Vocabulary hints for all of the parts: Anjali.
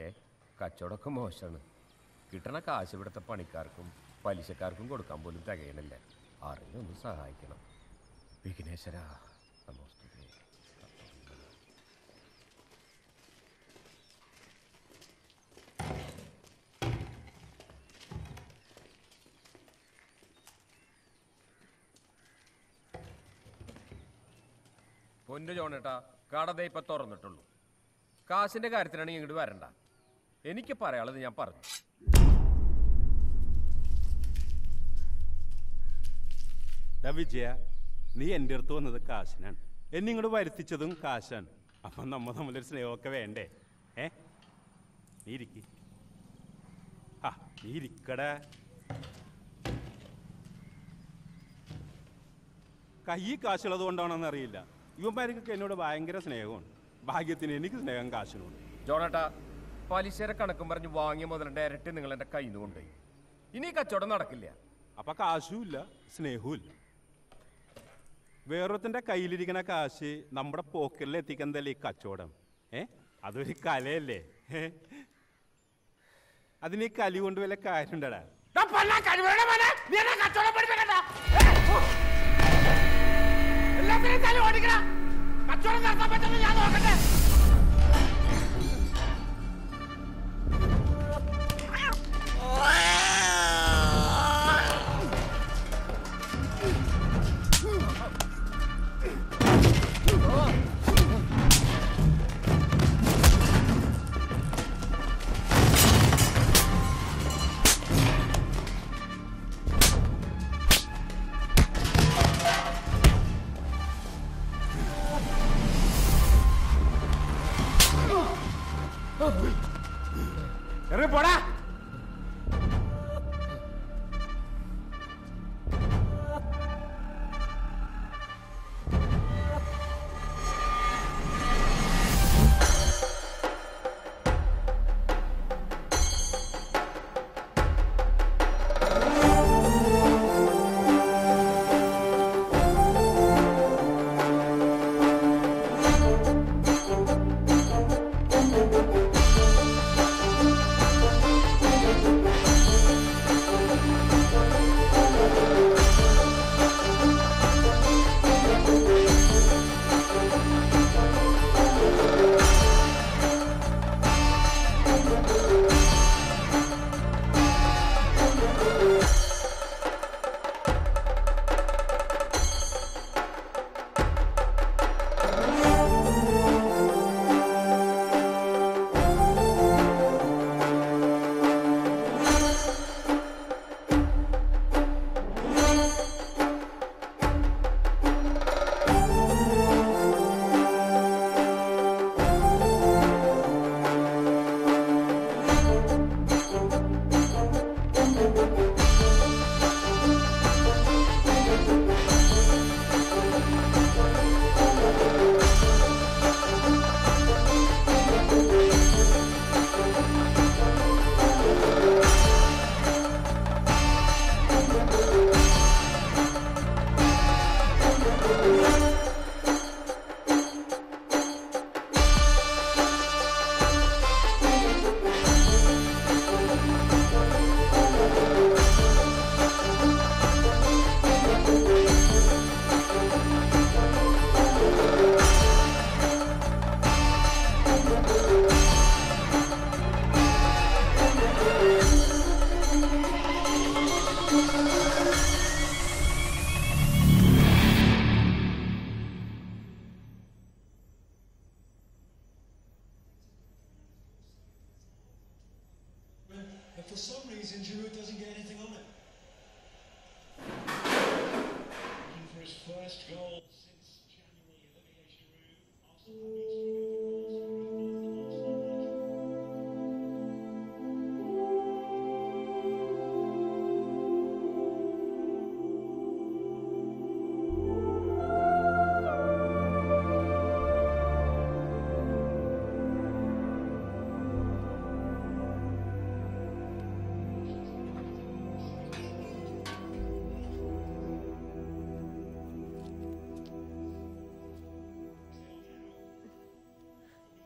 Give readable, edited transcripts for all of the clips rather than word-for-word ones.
പക്ഷേ കച്ചവടമൊക്കെ മോശമാണ്. കിട്ടണ കാശ് ഇവിടുത്തെ പണിക്കാർക്കും പലിശക്കാർക്കും കൊടുക്കാൻ പോലും തികയണില്ല. ആരെങ്കിലും സഹായിക്കണം വിഘ്നേശ്വരാ. പൊന്നു ജോണേട്ടാ, കട ഇപ്പം തുറന്നിട്ടുള്ളൂ. കാശിൻ്റെ കാര്യത്തിനാണ് ഇങ്ങോട്ട് വരണ്ട. എനിക്ക് പറയാനുള്ളത് ഞാൻ പറഞ്ഞു. വിജയ, നീ എൻ്റെ അടുത്ത് വന്നത് കാശിനാണ്, എന്നെ ഇങ്ങോട്ട് വരുത്തിച്ചതും കാശാണ്. അപ്പം നമ്മൾ തമ്മിലൊരു സ്നേഹമൊക്കെ വേണ്ടേ? ഏ, നീ ഇരിക്ക്. ആ, നീ ഇരിക്കട. കൈ കാശുള്ളത് കൊണ്ടാണോന്ന് അറിയില്ല, ഇവന്മാർക്കൊക്കെ എന്നോട് ഭയങ്കര സ്നേഹമാണ്. ഭാഗ്യത്തിന് എനിക്ക് സ്നേഹം കാശിനോട്. ജോണേട്ടാ, പലിശയുടെ കണക്കും പറഞ്ഞ് വാങ്ങിയ മുതലിൻ്റെ ഇരട്ടി നിങ്ങൾ എൻ്റെ കയ്യിൽ നിന്ന് കൊണ്ടുപോയി. ഇനി കച്ചവടം നടക്കില്ല. അപ്പം കാശും ഇല്ല, സ്നേഹവും ഇല്ല. വേറൊരുത്തിൻ്റെ കയ്യിലിരിക്കുന്ന കാശ് നമ്മുടെ പോക്കറ്റിൽ എത്തിക്കുന്നതല്ലേ ഈ കച്ചവടം. അതൊരു കലയല്ലേ? അതിന് ഈ കലി കൊണ്ട് വല്ല കാര്യമുണ്ടടാ?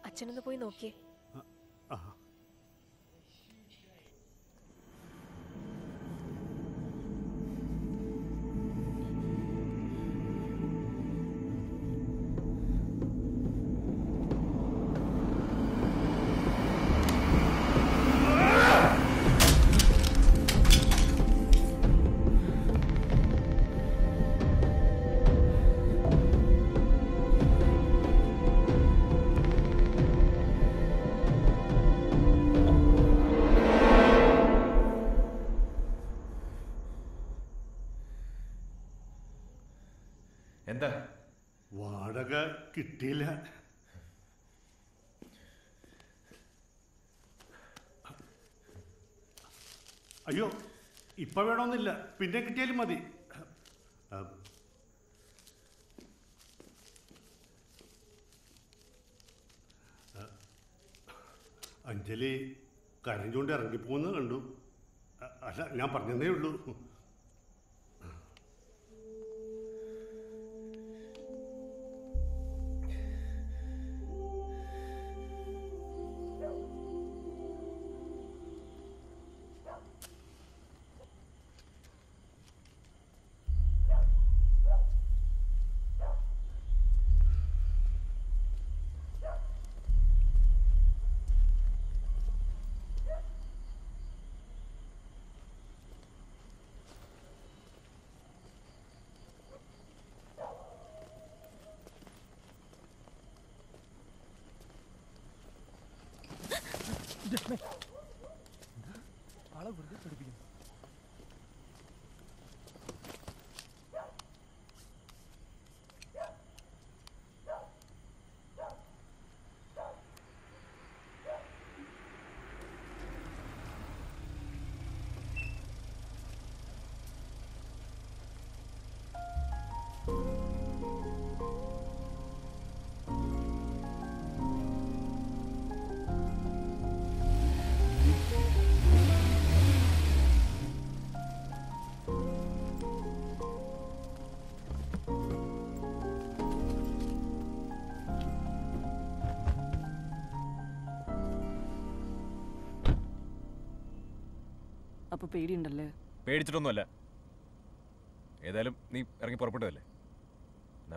അച്ഛനൊന്ന് പോയി നോക്കിയേ. എന്താ വാടക കിട്ടിയില്ല? അയ്യോ ഇപ്പൊ വേണമെന്നില്ല, പിന്നെ കിട്ടിയാലും മതി. അഞ്ജലി കരഞ്ഞുകൊണ്ട് ഇറങ്ങിപ്പോന്ന് കണ്ടു. അല്ല, ഞാൻ പറഞ്ഞതേ ഉള്ളൂ. അപ്പൊ പേടിയുണ്ടല്ലേ? പേടിച്ചിട്ടൊന്നുമല്ല, ഏതായാലും നീ ഇറങ്ങി പുറപ്പെട്ടതല്ലേ, എന്നാ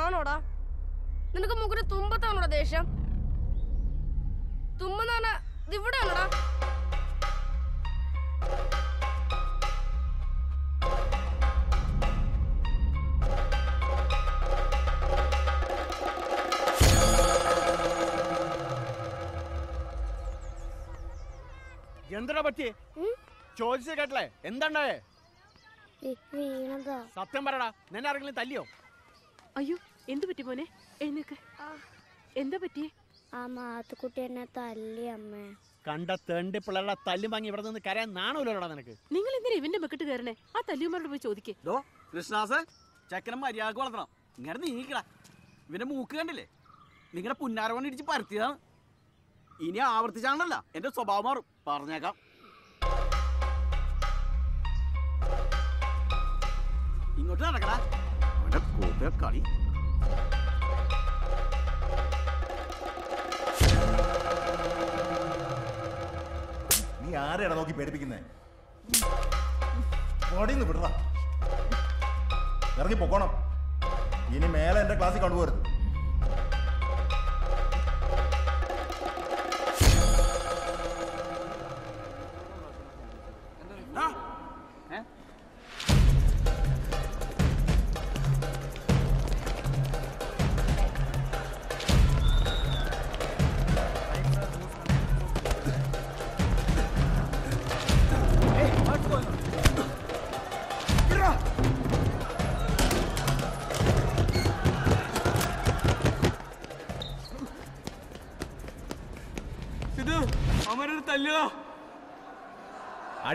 ആണോടാ നിനക്ക് മൂക്കിന്റെ തുമ്പത്താണോടാ ദേഷ്യം? തുമ്പെന്നാണ് ഇവിടെ ആണോടാ? ചോദിച്ചു കേട്ടല്ലേ, എന്താണ്ടായേ? സത്യം പറടാ, നിന്നെ ആരെങ്കിലും തല്ലിയോ? അയ്യോ എന്ത് പറ്റി മോനെ? എന്താ പറ്റിയേ? കണ്ട തേണ്ടി പിള്ളേരുടെ തല്ലും വാങ്ങി ഇവിടെ നിന്ന് കരയാൻ നാണമില്ലോടാ നിനക്ക്. നിങ്ങൾ എന്തിനാ ഇവന്റെ മെക്കിട്ട് കയറണേ? ആ തല്ലിമാരോട് പോയി ചോദിക്കേ. കൃഷ്ണാസ് ചക്കനം മര്യാദക്ക് വളർത്തണം, ഇങ്ങനെ നീങ്ങിക്കടാ. ഇവന്റെ മൂക്ക് കണ്ടില്ലേ, നിങ്ങളുടെ പുന്നാരവണ ഇടിച്ച് പരത്തിയതാണ്. ഇനി ആവർത്തിച്ചാണല്ല എന്റെ സ്വഭാവം മാറും, പറഞ്ഞേക്കാം. ഇങ്ങോട്ട് നടക്കടാ, അവന്റെ കോപ്പ കളി. നീ ആരെയാണ് നോക്കി പേടിപ്പിക്കുന്നേ? ഓടിന്ന് വിടടാ, ഇറങ്ങി പൊക്കോണം. ഇനി മേലെ എന്റെ ക്ലാസ്സിൽ കൊണ്ടുപോകരുത്.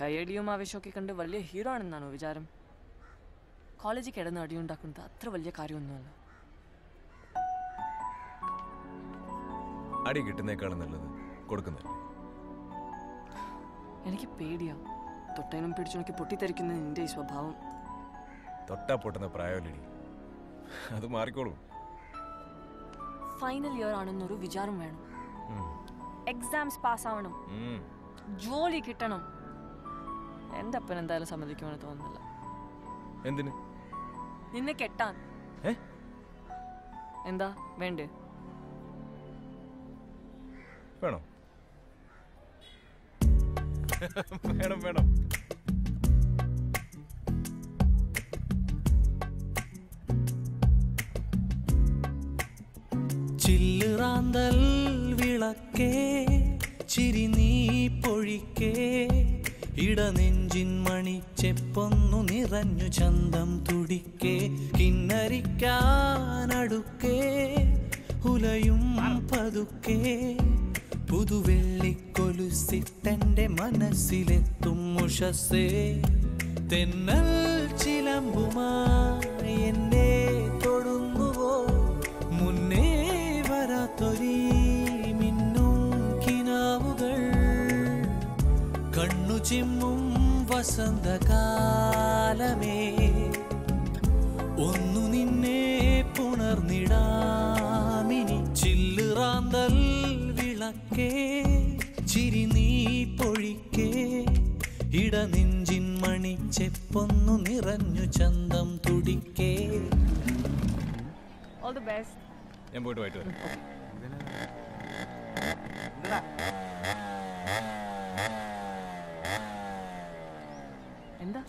ಕೈಯಡಿಯು ಆವೇಶೋಕಿಕೊಂಡು വലിയ ഹീറോ ആണെന്ന് ನಾನು വിചാരം ಕಾಲೇಜಿಗೆ കിടന്ന് അടിയുണ്ടാക്കുന്നത് അത്ര വലിയ കാര്യമൊന്നുമല്ല അടി കിട്ടുന്നേക്കാൾ നല്ലത് കൊടുക്കുന്നല്ലേ എനിക്ക് പേടിയാ തൊട്ടേനും പിടിച്ചോണക്കി പൊട്ടിത്തെറിക്കുന്ന നിന്റെ ഈ സ്വഭാവം തൊട്ടാ പൊട്ടുന്ന പ്രായമില്ലടി അത് മാറിക്കോളും ഫൈനൽ ഇയർ ആണെന്നൊരു വിചാരം വേണം എക്സാംസ് പാസ് ആവണം ജോലി കിട്ടണം എന്റെ അപ്പൻ എന്തായാലും സമ്മതിക്കുമെന്ന് തോന്നുന്നില്ല എന്തിന് നിന്നെ കെട്ടാൻ എന്താ വേണ്ടേ വേണം വേണം വേണം ചില്ലുറാന്തൽ വിളക്കേ ചിരി നീ പൊഴിക്കേ ഇടനെഞ്ചിൻ മണിച്ചെപ്പൊന്നു നിറഞ്ഞു ചന്തം തുടിക്കേ കിന്നരിക്കാനടുക്കേ ഉലയും പതുക്കേ പുതുവെള്ളിക്കൊലുസിത്തൻ്റെ മനസ്സിലെത്തും മുഷസേ തെന്നൽ ചിലമ്പുമായി എന്നെ തൊടുന്നുവോ മുന്നേ വരാത്തൊരീ ചിമ്മും വസന്തകാലമേ ഒന്നു നിന്നെ പുണർന്നിടാമിനി ചില്ലുറാന്തൽ വിളക്കേ ചിരി നീ പൊഴിക്കേ ഇടനെഞ്ചിൻ മണിച്ചെപ്പൊന്നു നിറഞ്ഞു ചന്തം തുടിക്കേ ഓൾ ദി ബെസ്റ്റ് ഞാൻ പോയിട്ട് വരാം എന്താ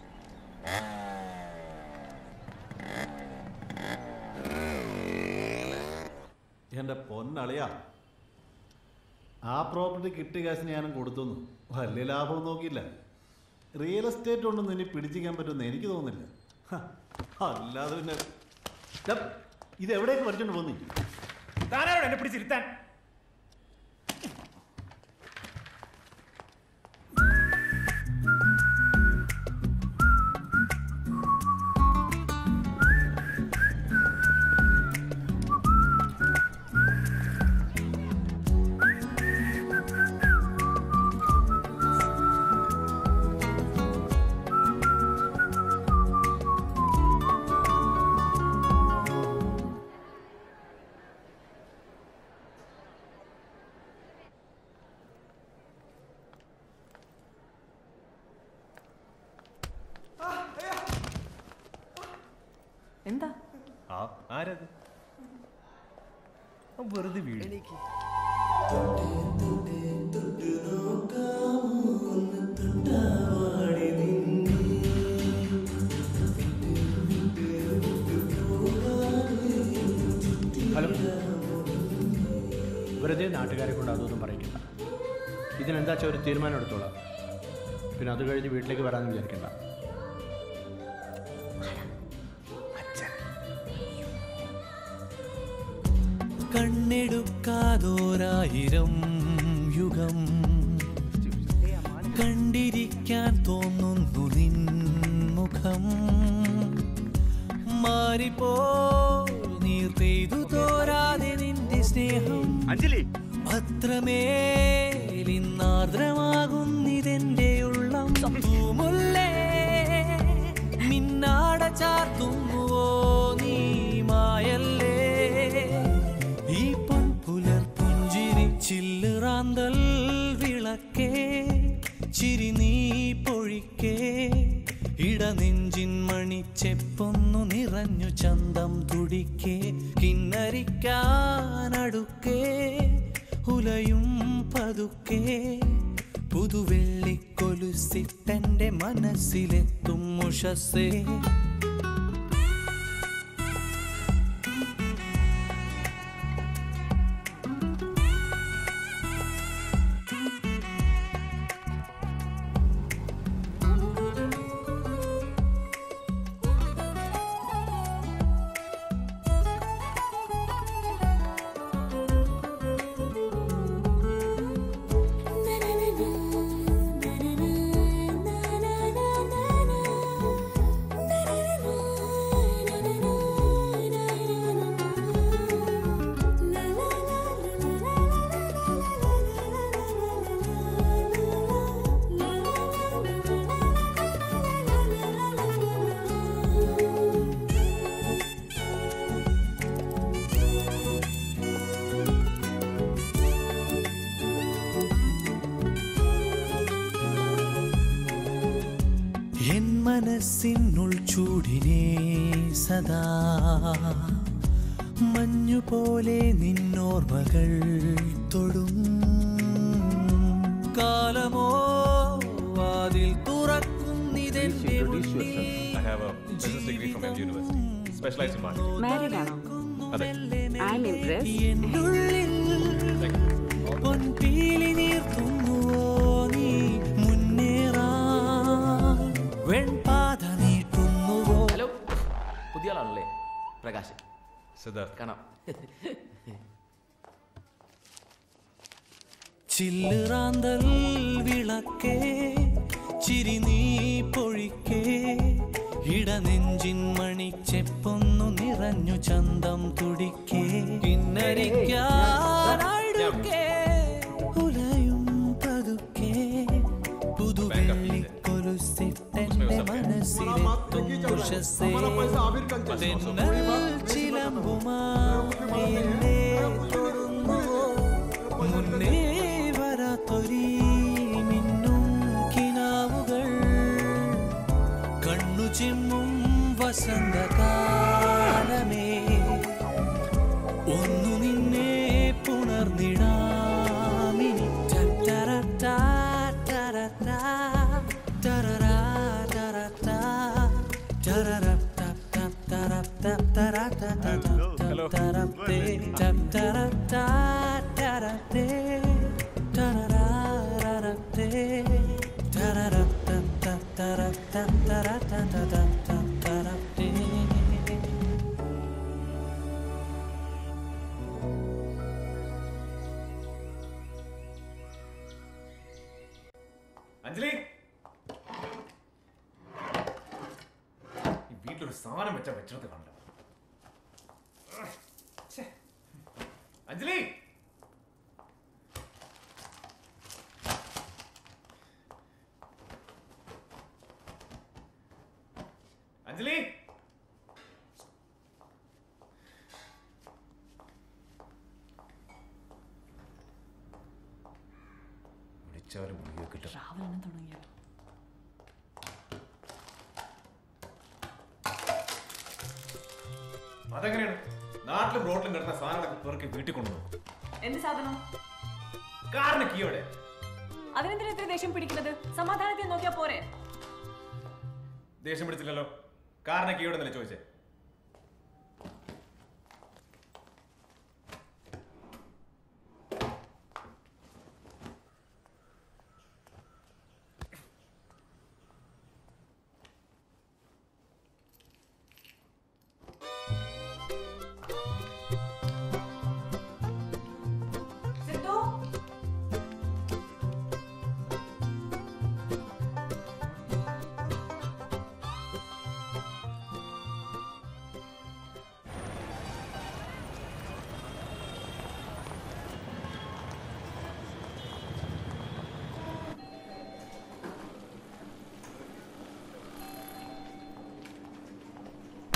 എന്റെ പൊന്നളിയാ ആ പ്രോപ്പർട്ടി കിട്ടിയ കാശിന് ഞാനും കൊടുത്തു വലിയ ലാഭവും നോക്കിയില്ല റിയൽ എസ്റ്റേറ്റ് ഉണ്ടെന്ന് ഇനി പിടിച്ചിക്കാൻ പറ്റുമെന്ന് എനിക്ക് തോന്നുന്നില്ല അല്ലാതെ പിന്നെ ഇത് എവിടെയൊക്കെ പറ്റുന്നു പോന്നില്ല താനാരോട് എന്നെ പിടിച്ചിരുത്താൻ വെറുതെ നാട്ടുകാരെ കൊണ്ട് അതൊന്നും പറയിക്കണ്ട ഇതിനെന്താ വെച്ചാൽ ഒരു തീരുമാനം എടുത്തോളാം പിന്നെ അത് കഴിഞ്ഞ് വീട്ടിലേക്ക് വരാമെന്ന് വിചാരിക്കണ്ട കണ്ണെടുക്കാതോരായിരം യുഗം കണ്ടിരിക്കാൻ തോന്നുന്നു നിൻ മുഖം മാറിപ്പോൾ നീർ പെയ്തു തോരാതെ നിന്റെ സ്നേഹം അഞ്ജലി അത്രമേലിന്നാർദ്രമാകുന്നിതെന്റെ ഉള്ളം മുല്ലേ മിന്നാട ചാർത്തുന്നുവോ നീ മായല്ലേ ഈ പൊൻപുലർ പുഞ്ചിരി ചില്ലുറാന്തൽ വിളക്കേ ചിരി നീ പൊഴിക്കേ ഇടനെഞ്ചിൻ മണിച്ചെപ്പൊന്നു നിറഞ്ഞു ചന്തം തുടിക്കേ കിന്നരിക്കാനടുക്കേ ഉലയും പതുക്കേ പുതുവെള്ളിക്കൊലുസിത്തൻ്റെ മനസ്സിലെത്തും മുഷസേ മനസ്സിനുൾ ചൂടിനെ സദാ മഞ്ഞുപോലെ നിന്നോർമ്മകൾ തൊടും. കാലമോ വാതിൽ തുറക്കുന്നിതേ പൊൻപീലി നീർത്തുന്നുവോ നീ മുന്നേറാ വെൺപാത നീട്ടുന്നുവോ. ഹലോ, പുതിയ ആളാണല്ലേ പ്രകാശ്? കാണാം. ചില്ലുറാന്തൽ വിളക്കേ ചിരി നീ പൊഴിക്കേ ഇടനെഞ്ചിൻ മണിച്ചെപ്പൊന്നു നിറഞ്ഞു ചന്തം തുടിക്കേ കിന്നരിക്കാടുക്കേ ഉലയും പതുക്കേ പുതുവെള്ളി കൊലുസിട്ടെന്റെ മനസ്സിലെത്തുശസേ തെന്നൽ ചിലമ്പുമാനെ തുറന്നുവോ മുന്നേ വരാത്തൊരീ മിന്നും കിനാവുകൾ കണ്ണു ചിമ്മും വസന്തകാലമേ ഒന്നു നിന്നെ പുണർന്നിടാമിനി തരത്താ തരത്താ തരറാ തരത്താ തരറപ്ത തരപ്ത തരപ്ത തരപ്തേ തരപ്ത തരപ്തേ തരറാ തരപ്തേ തരറപ്ത തരപ്ത തരപ്ത തരപ്തേ. അഞ്ജലി, വീട്ടിലൊരു സാധനം വെച്ചിടത്ത് കണ്ട. അഞ്ജലി, അഞ്ജലി, വിളിച്ചവരും തുടങ്ങിയ അതെങ്ങനെയാണ് നാട്ടിലും റോട്ടിലും കിടന്ന സാധനങ്ങളൊക്കെ പേർക്ക് വീട്ടിൽ കൊണ്ടുപോകും? എന്ത് സാധനം? കാറിന് കീയോടെ. അതിനെന്തിനാ ഇത്ര ദേഷ്യം പിടിക്കുന്നത്? സമാധാനത്തിൽ നോക്കിയാ പോരെ. ദേഷ്യം പിടിച്ചില്ലല്ലോ, കാറിന് കീയോടെ എന്നല്ലേ ചോദിച്ചേ?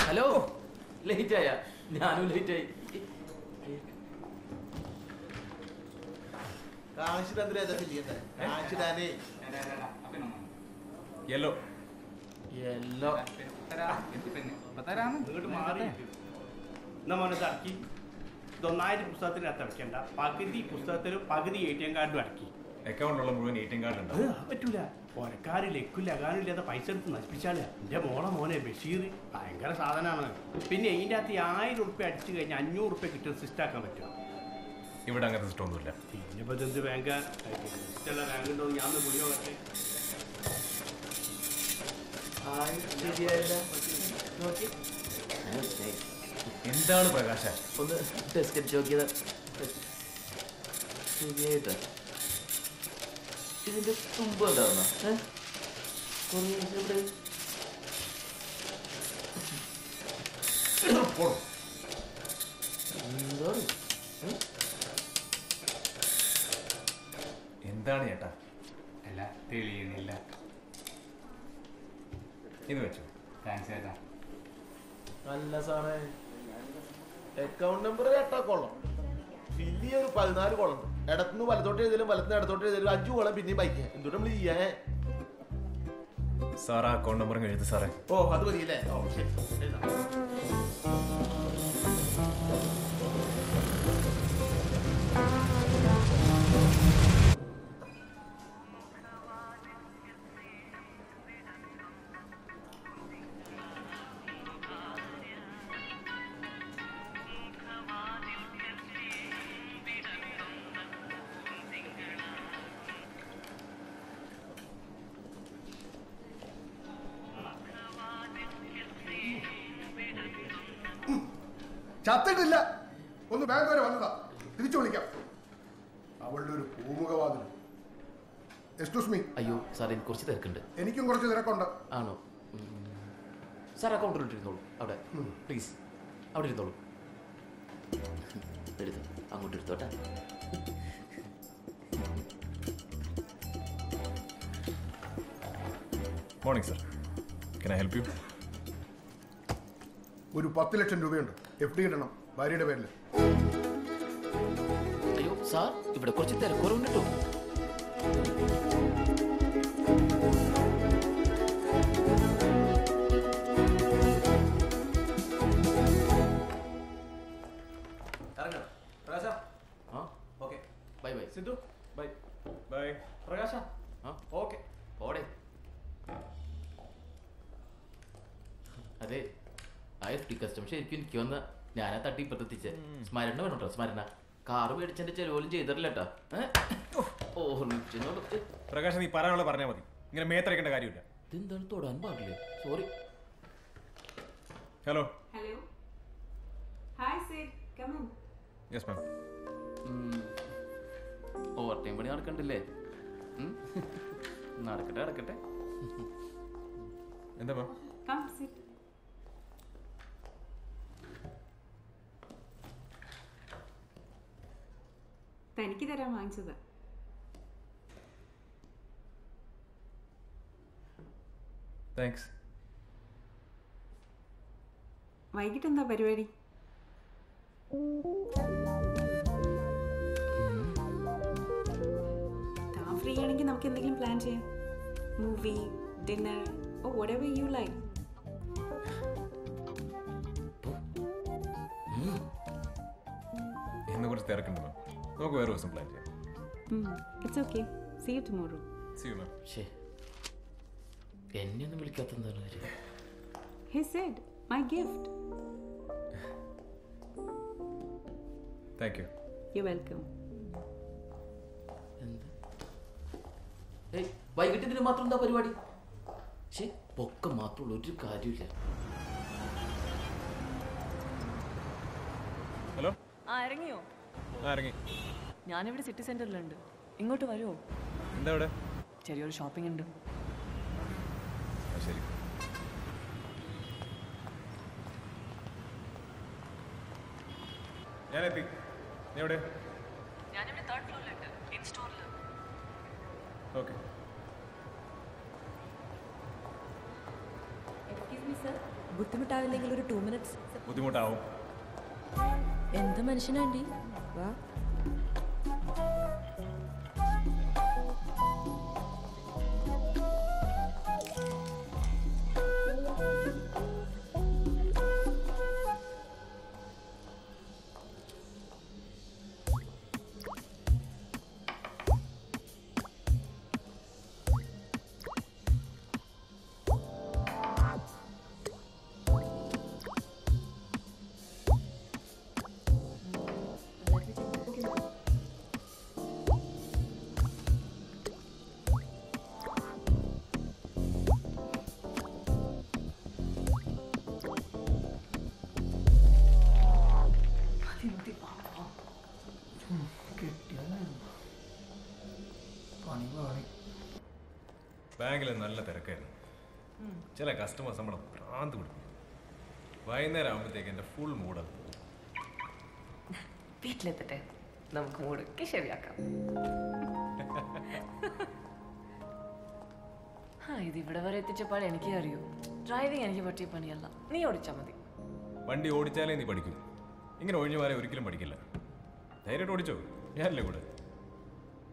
ഹലോ, ലേറ്റായ? ഞാനും ലേറ്റായി. ഇടക്കി ഇതൊന്നായിരം പുസ്തകത്തിന് അത് അടയ്ക്കണ്ട. പകുതി പുസ്തകത്തിലും പകുതി ATM കാർഡും അടക്കി. അക്കൗണ്ടിലുള്ള മുഴുവൻ ATM കാർഡുണ്ട്. പറ്റൂല, ഒരക്കാരും ലക്കില്ല അകാനും ഇല്ലാതെ പൈസ എടുത്ത് നശിപ്പിച്ചാല്. എൻ്റെ മോനെ ബഷീർ ഭയങ്കര സാധനമാണ്. പിന്നെ ഇതിൻ്റെ അകത്ത് 1000 ഉറുപ്പ്യ അടിച്ചു കഴിഞ്ഞാൽ 500 ഉറുപ്പ്യ കിട്ടുന്ന സിസ്റ്റാക്കാൻ പറ്റുമോ? ഇവിടെ അങ്ങനത്തെ സിസ്റ്റം ഒന്നുമില്ല. ഇനിയിപ്പോൾ എന്ത് ബാങ്കാ സിസ്റ്റമുള്ള ബാങ്കുണ്ടോ? ഞാൻ കുടിയോ കട്ടെ. എന്താണ് പ്രകാശ ഒന്ന് ടെസ്റ്റ് നോക്കിയത്? ശരിയായിട്ട് ഇതിന്റെ തുമ്പ് ഉണ്ടാവുന്ന എന്താണ് ചേട്ടാ? അല്ല, തെളിയണില്ല. ഇത് വെച്ചു. താങ്ക്സ് ചേട്ടാ. അല്ല സാറേ, അക്കൗണ്ട് നമ്പർ 8 കൊള്ളം, വലിയൊരു 14 കൊളം, ഇടത്തുനിന്ന് വലത്തോട്ട് എഴുതലും വലത്തുനിന്ന് ഇടത്തോട്ട് എഴുതലും 5 കൊളം പിന്നെയും ബൈക്ക്. എന്തുകൊണ്ട് നമ്മൾ ചെയ്യാൻ? Sara account number is Sara. Oh, that's what he left. Oh, shit. Chapter Dilla on the bank or another. Trichulica. I will do Pumuga. Excuse me. Are you Sarin Corsica? Any can go to the record? Ah, no. Sarah counted it all. Please. How did it all? I'm going to do that. Morning, sir. Can I help you? ഒരു 10 ലക്ഷം രൂപയുണ്ട് FD ഇടണം ഭാര്യയുടെ പേരിൽ അയ്യോ sir ഇവിടെ കുറച്ച് തിരക്കുണ്ട് ട്ടോ ഇറങ്ങ് പ്രകാശ ആ okay bye bye Sidhu bye bye Prakash ആ ഓക്കേ ഓടേ അതെ IFT custom share in Kiona, Nana Tati Patatice, Smile and Novotra, Smarana, Car, wait, Chendic, only the letter. Oh, Prakash, the Paranola Parnavati. You're a metric and a guide. Then don't do unbundle. Sorry. Hello. Hello. Hi, Sid. Come in. Yes, ma'am. Over time, but you can't delay. Not a cut. Come, Sid. Thank you. Thanks. Why get in the very? I'm free and we can plan a movie, dinner, or whatever you like. No, go ahead some plan. It's okay. See you tomorrow. See you, ma'am. He said, my gift. Thank you. You're welcome. Hey, why did you matron the party? She poke a matron to cardio. Hello? I ring you. I'm in the city center. Where are you? Where? There's a shopping. Okay. Where are you? I'm in the third floor. In store. Okay. Excuse me, sir. I'm going to 2 minutes. I'm going to what is your name? Wow. Bangle and Nala Terracan. Shall a customer summon a brand? Why in their arm taken the full mood up? Pete let the day. Namkud Kishaviaka. Hi, the brother at the Japan and care you. Driving and give a tip on Yella. Neo Chamadi. One day, old child in the particular. You can only wear a curriculum particular. They did Odicho. They're good.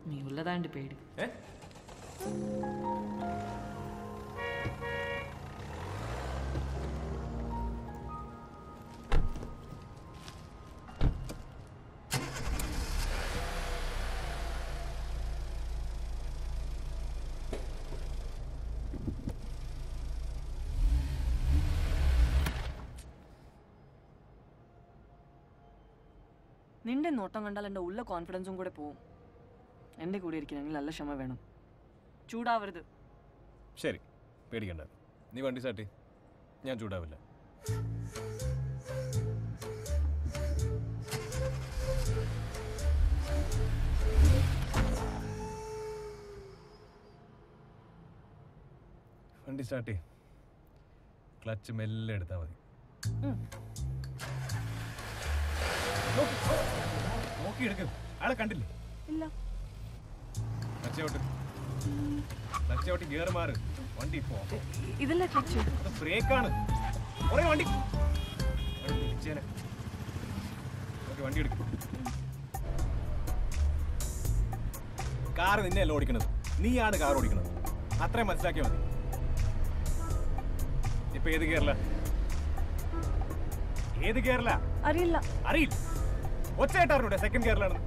Nula than the paid. നിന്റെ നോട്ടം കണ്ടാൽ എൻ്റെ ഉള്ള കോൺഫിഡൻസും കൂടെ പോവും. എൻ്റെ കൂടെ ഇരിക്കണമെങ്കിൽ നല്ല ക്ഷമ വേണം, ചൂടാവരുത്. ശരി, പേടിക്കണ്ട, നീ വണ്ടി ചാട്ടി, ഞാൻ ചൂടാവില്ല. വണ്ടി സ്റ്റാർട്ട്, ക്ലച്ച് മെല്ലെ എടുത്താൽ മതി. നോക്കിയെടുക്കും, ആളെ കണ്ടില്ലേ? ഇല്ല. ക്ലച്ച് ഔട്ട്, ഗിയർ മാറ്, വണ്ടി പോ. ഇതല്ല ക്ലച്ച്, അത് ബ്രേക്കാണ്. ഒരേ വണ്ടി പിടിച്ചേനെ. ഓക്കെ, വണ്ടി എടുക്കും. കാറ് നിന്നെയല്ല ഓടിക്കണത്, നീയാണ് കാർ ഓടിക്കണത്. അത്രയും മനസ്സിലാക്കിയാൽ മതി. ഇപ്പൊ ഏത് ഗിയറില അറിയില്ല. ഒച്ചയായിട്ട് അറിഞ്ഞൂടെ സെക്കൻഡ് ഗിയറിലാണ്?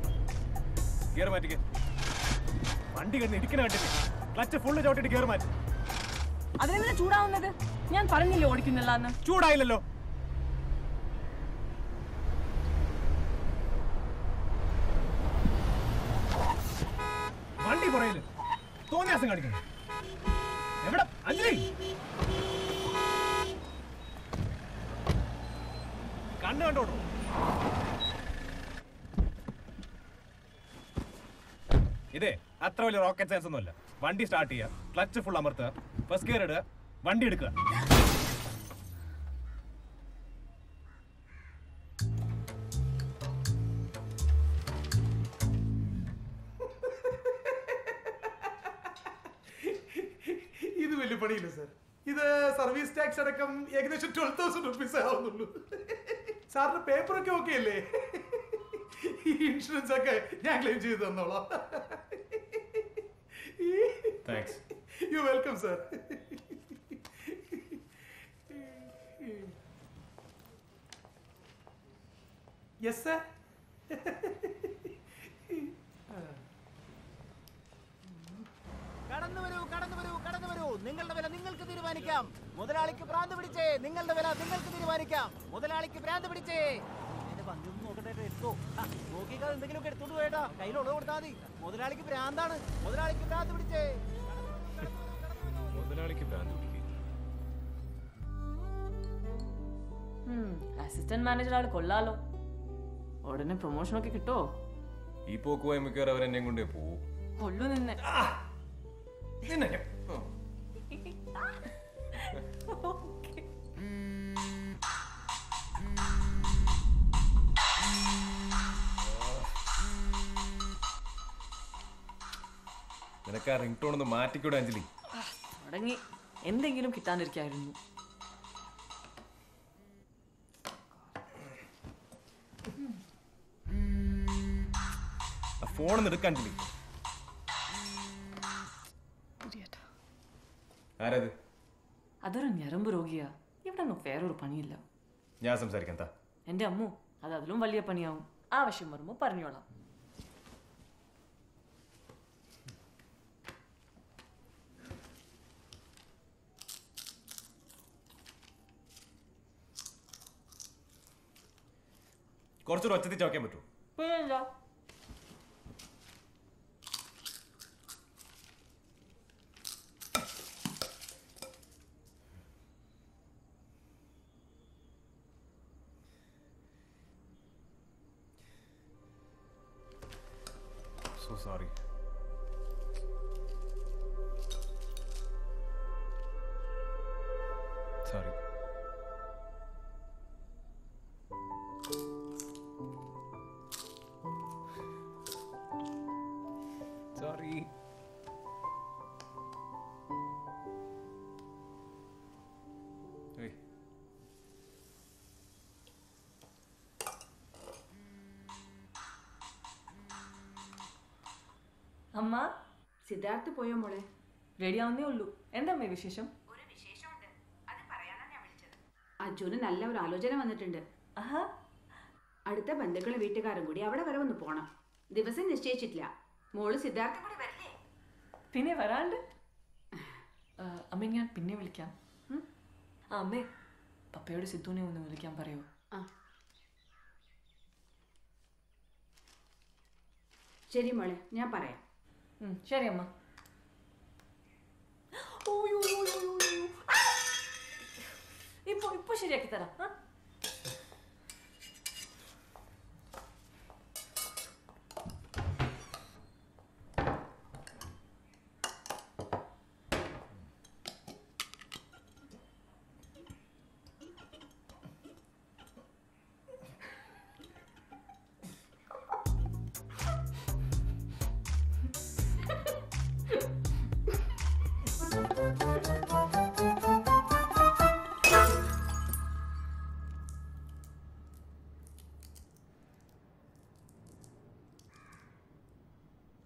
ഗിയർ മാറ്റിക്ക്, വണ്ടി കിടന്ന് ഇടിക്കണ കണ്ടില്ലേ? ക്ലച്ച് ഫുള്ള് ചവിട്ടിട്ട് ഗിയർ മാറ്റി. അതിനെന്താ ചൂടാവുന്നത്? ഞാൻ പറഞ്ഞില്ലേ ഓടിക്കുന്നില്ലാന്ന്. ചൂടായില്ലല്ലോ. വണ്ടി പുറയില്ല, തോന്നിയാസം കാണിക്കണം. എവിടെ അഞ്ജലി? കണ്ണു കണ്ടോട്ടോ. ഇതേ അത്ര വലിയ റോക്കറ്റ് സയൻസ് ഒന്നുമല്ല. വണ്ടി സ്റ്റാർട്ട് ചെയ്യുക, ക്ലച്ച് ഫുൾ അമർത്തുക, ഫസ്റ്റ് ഗിയർ ഇടുക, വണ്ടി എടുക്കുക. ഇത് വലിയ പണിയില്ല സാർ. ഇത് സർവീസ് ടാക്സ് അടക്കം ഏകദേശം 12,000 rupees ആവുന്നുള്ളൂ. സാറിന്റെ പേപ്പറൊക്കെ ഓക്കെ അല്ലേ? ഈ ഇൻഷുറൻസ് ഒക്കെ ഞാൻ ക്ലെയിം ചെയ്ത് തന്നോളാം. You welcome sir. Yes sir. കടന്നു വരൂ. നിങ്ങളുടെ വില നിങ്ങൾക്ക് തീരുമാനിക്കാം. മുതലാളിക്ക് ഭ്രാന്ത് പിടിച്ചേ. നിങ്ങളുടെ വില നിങ്ങൾക്ക് തീരുമാനിക്കാം. മുതലാളിക്ക് ഭ്രാന്ത് പിടിച്ചേ. പങ്കൊന്നും നോക്കട്ടെ, എടുത്തോ. നോക്കിക്കാതെ എന്തെങ്കിലുമൊക്കെ എടുത്തോണ്ട് പോയേട്ടാ. കയ്യിൽ ഉടവ് കൊടുത്താൽ മതി. മുതലാളിക്ക് ഭ്രാന്താണ്. മുതലാളിക്ക് ഭ്രാന്ത് പിടിച്ചേ. അസിസ്റ്റന്റ് മാനേജർ ആള് കൊള്ളാലോ. ഉടനെ പ്രൊമോഷനൊക്കെ കിട്ടോ? ഈ പോക്കുവായി മിക്കവാറും അവരെന്നെ കൊണ്ടേ പോവും. കൊള്ളു നിന്നെ. നിനക്ക് ആ റിംഗ് ടോൺ ഒന്ന് മാറ്റിക്കൂടെ അഞ്ജലി? തുടങ്ങി, എന്തെങ്കിലും കിട്ടാനിരിക്കായിരുന്നു. ഫോണൊന്നും എടുക്ക അഞ്ജലി. അതൊരു ഞരമ്പ് രോഗിയാ, ഇവിടെ വേറൊരു പണിയില്ല. ഞാൻ സംസാരിക്കാം. എന്റെ അമ്മു, അത് അതിലും വലിയ പണിയാവും. ആവശ്യം വരുമ്പോ പറഞ്ഞോളാം. കുറച്ചൊരു ഒച്ചത്തിൽ ചോക്കാൻ പറ്റുമോ? So sorry. Sorry. Sorry. Hey. അമ്മ, സിദ്ധാർത്ഥ് പോയോ മോളെ? റെഡി ആവുന്നേ ഉള്ളൂ. എന്താ അമ്മ വിശേഷം? ഒരു വിശേഷമുണ്ട്, അത് പറയാനാണ് ഞാൻ വിളിച്ചത്. അജുന് നല്ല ഒരു ആലോചന വന്നിട്ടുണ്ട്. അടുത്ത ബന്ധുക്കളെ വീട്ടുകാരും കൂടി അവിടെ വരെ ഒന്ന് പോണം. ദിവസം നിശ്ചയിച്ചിട്ടില്ല. മോള് സിദ്ധാർത്ഥ കൂടി വരില്ലേ? പിന്നെ വരാണ്ട്. അമ്മ, ഞാൻ പിന്നെ വിളിക്കാം. ആ അമ്മേ, പപ്പയോട് സിദ്ധുവിനെ ഒന്ന് വിളിക്കാൻ പറയോ? ശരി മോളെ, ഞാൻ പറയാം. ശരി അമ്മ. ഇപ്പൊ ഇപ്പൊ ശരിയാക്കി തരാം.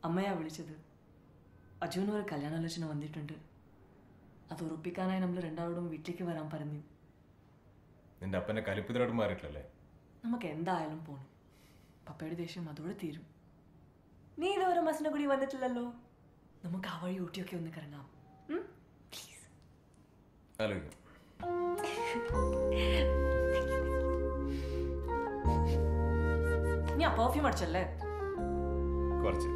അമ്മയാ വിളിച്ചത്. അജുവിന് ഒരു കല്യാണാലോചന വന്നിട്ടുണ്ട്. അത് ഉറപ്പിക്കാനായി നമ്മൾ രണ്ടാളോടും വീട്ടിലേക്ക് വരാൻ പറഞ്ഞു. നിന്റെ അപ്പനെ കലിപ്പുതലോട് മാറിയിട്ടില്ലല്ലേ? നമുക്ക് എന്തായാലും പോകണം. പപ്പയുടെ ദേഷ്യം അതോടെ തീരും. നീ ഇതുവരെ മസിനെ കൂടി വന്നിട്ടില്ലല്ലോ. നമുക്ക് ആ വഴി ഊട്ടിയൊക്കെ ഒന്ന് കറങ്ങാം. പ്ലീസ് നീ ആ പെർഫ്യൂം അടിച്ചല്ലേ? കുറച്ച്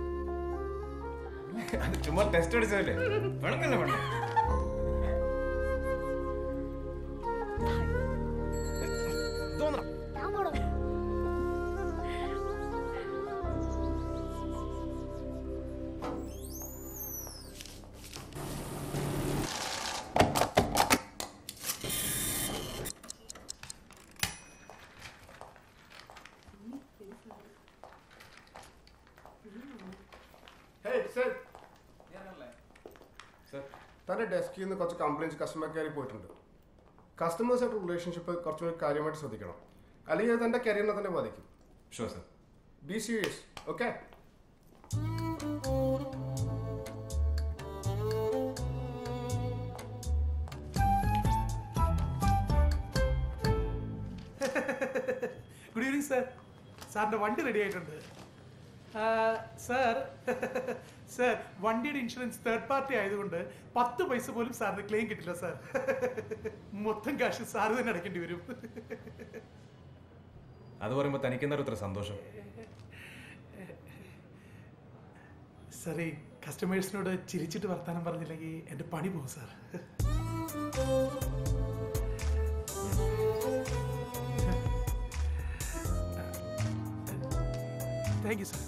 ചുമ്മാ ടെസ്റ്റ് അടിച്ചതല്ലേ? വേണമെന്നല്ലേ വേണം. തൻ്റെ ഡെസ്കിൽ നിന്ന് കുറച്ച് കംപ്ലയിൻറ്റ്സ് കസ്റ്റമർ കെയറിൽ പോയിട്ടുണ്ട്. കസ്റ്റമേഴ്സായിട്ട് റിലേഷൻഷിപ്പ് കുറച്ചുകൂടി കാര്യമായിട്ട് ശ്രദ്ധിക്കണം, അല്ലെങ്കിൽ തൻ്റെ കരിയറിനെ തന്നെ ബാധിക്കും. Sure sir, be serious, okay? Good evening sir. സാറിൻ്റെ വണ്ടി റെഡി ആയിട്ടുണ്ട്. സാർ സാർ വണ്ടിയുടെ ഇൻഷുറൻസ് തേർഡ് പാർട്ടി ആയതുകൊണ്ട് 10 പൈസ പോലും സാറിന് ക്ലെയിം കിട്ടില്ല സാർ. മൊത്തം കാശ് സാറ് തന്നെ അടയ്ക്കേണ്ടി വരും. അത് പറയുമ്പോൾ തനിക്കെന്താ സന്തോഷം സാർ? ഈ കസ്റ്റമേഴ്സിനോട് ചിരിച്ചിട്ട് വർത്താനം പറഞ്ഞില്ലെങ്കിൽ എൻ്റെ പണി പോകും സാർ. Thank you sir.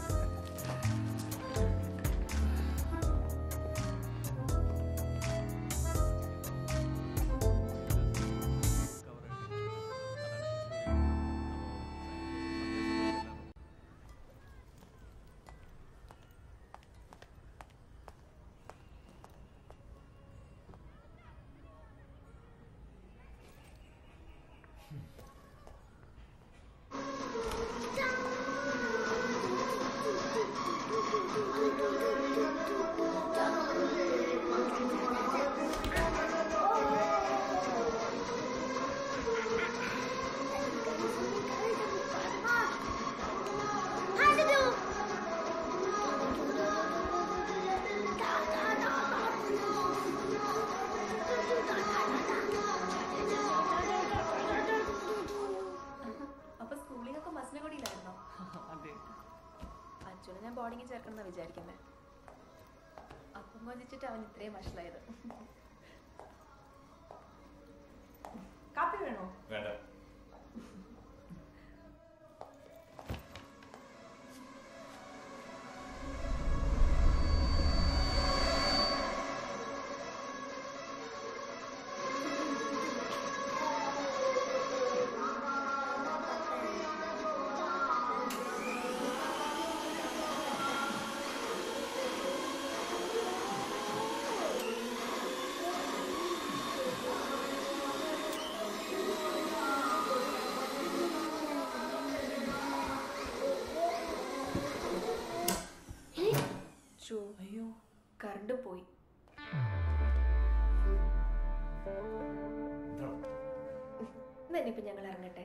ഞങ്ങൾ ഇറങ്ങട്ടെ,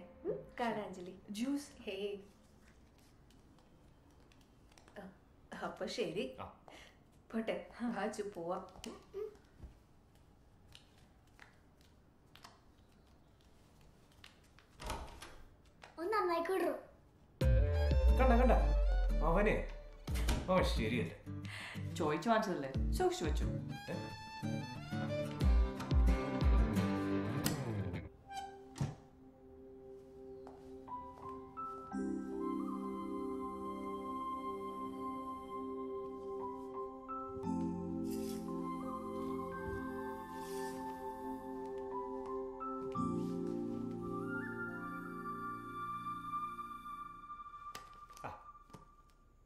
കാണാം അഞ്ജലി. ജ്യൂസ് ഹേ, അപ്പൊ ശരി പോട്ടെ, ആച്ചു പോവാം. ഒന്ന് നന്നായിക്കോടൂ. കണ്ട അവനെ Oh, serial. Choice answer le. So choice.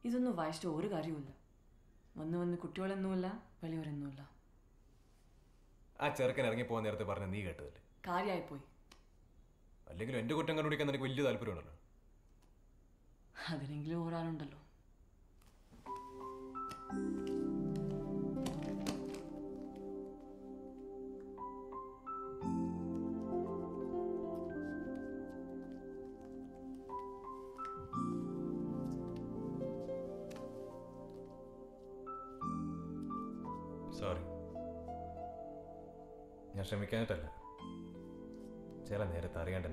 This is not a story. Sorry. I'm sorry. I'm sorry. I'm sorry. I'm sorry.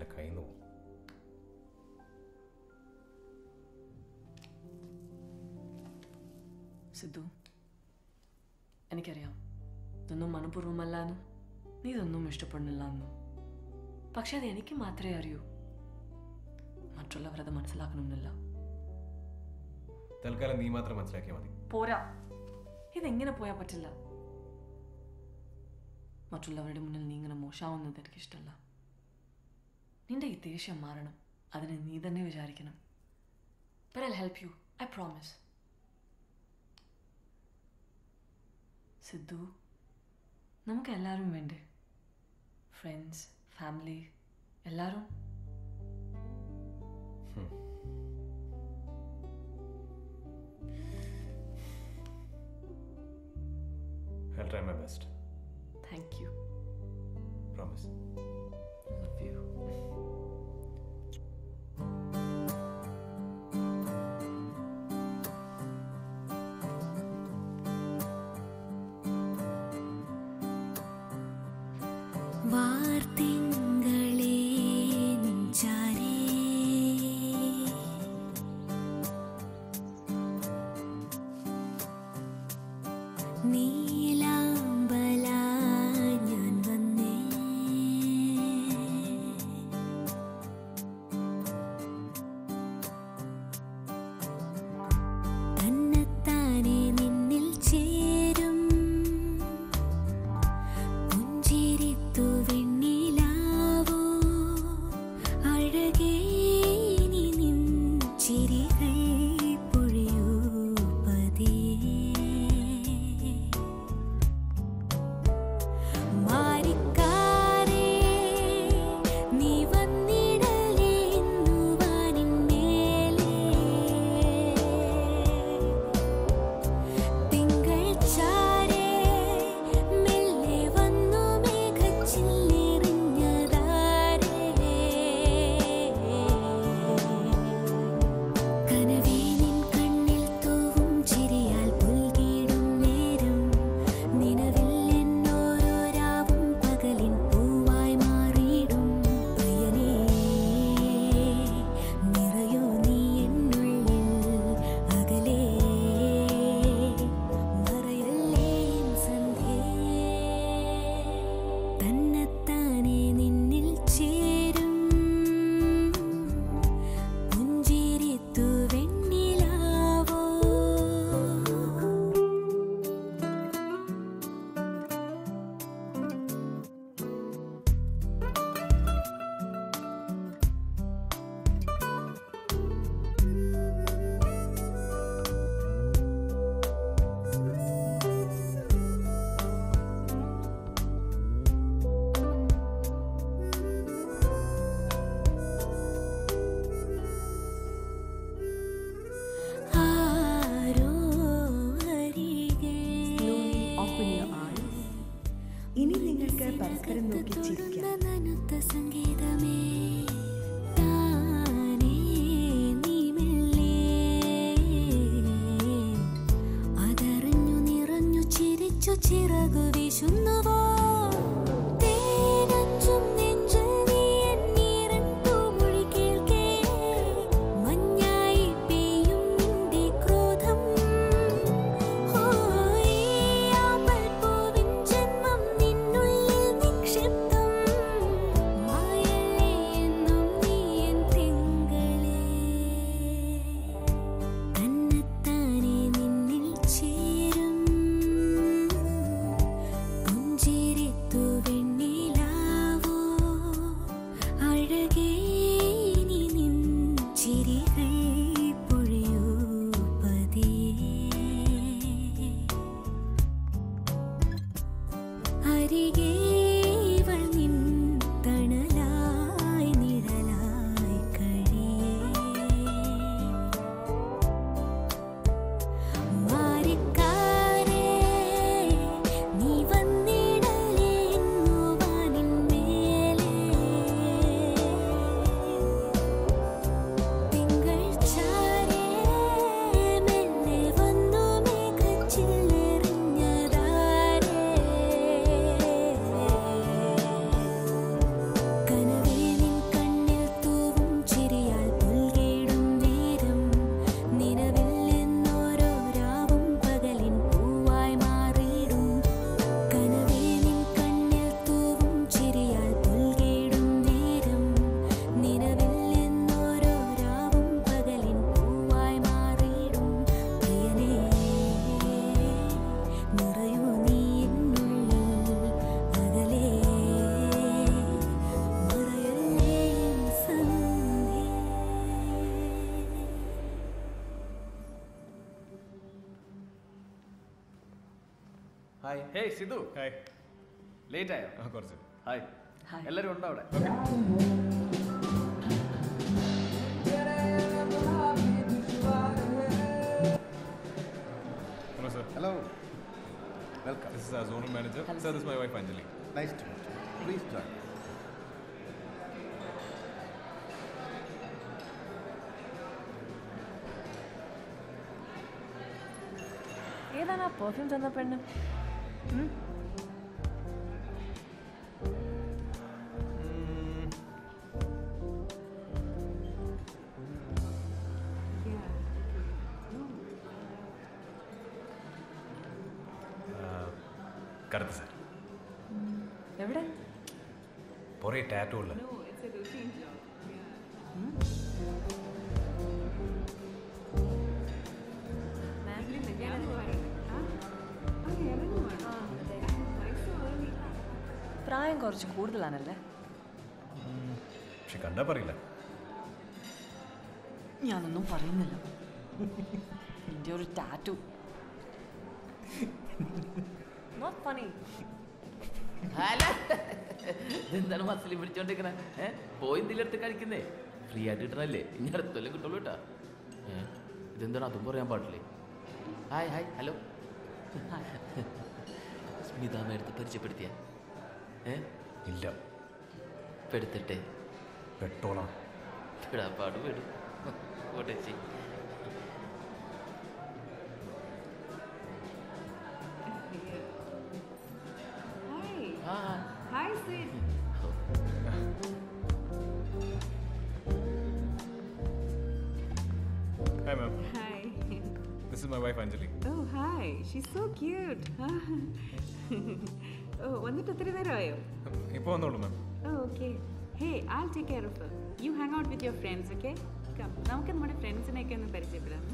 Sidhu, I'm sorry. I'm sorry. I don't know if you have a question. I don't know if you have a question. But I'll help you. I promise. Sidhu, we all have friends, family, all of us. I'll try my best. Thank you. Promise. Love you. Chiritu Vinila. Hi. Hey, Sidhu. Hi. Late ആയോ? കുറച്ച്. Hi. Hi. എല്ലാവരും ഉണ്ടോ അവിടെ? Hello, sir. Hello. Welcome. This is our zone manager. Hello. Sir, this is my wife Anjali. Nice to meet you. Please join. ఏదైనా perfume చంద pen correct sir ఎవిడ పొరే tattoo ఉల్ల no it's a routine job പ്രായം കുറച്ച് കൂടുതലാണല്ലേ പക്ഷെ കണ്ടാ പറയില്ല ഞാനൊന്നും പറയുന്നില്ല എൻ്റെ ഒരു ടാറ്റു Not funny ഹല എന്താണ് മസിലി പിടിച്ചോണ്ടിരിക്കണേ പോയി ഇതിലെടുത്ത് കഴിക്കുന്നേ ഫ്രീ ആയിട്ട് കിട്ടണല്ലേ ഇനി അടുത്തല്ലേ കിട്ടുള്ളൂ കേട്ടാ ഇതെന്താണ് അതും പറയാൻ പാടില്ലേ ഹായ് ഹായ് ഹലോ സ്മിതാമ്മയെടുത്ത് പരിചയപ്പെടുത്തിയ ഇല്ല പെടുത്തിട്ടെ പെട്ടോളാം പെടാപ്പാട് പെടും കോട്ടേച്ചി Hi ma'am. Hi. This is my wife Anjali. Oh hi. She's so cute. Oh, vandu tathiri verayo. Ipo vannollu ma'am. Oh, okay. Hey, I'll take care of her. You hang out with your friends, okay? Come. Namukku nammade friends nekku ennu parichayapelam.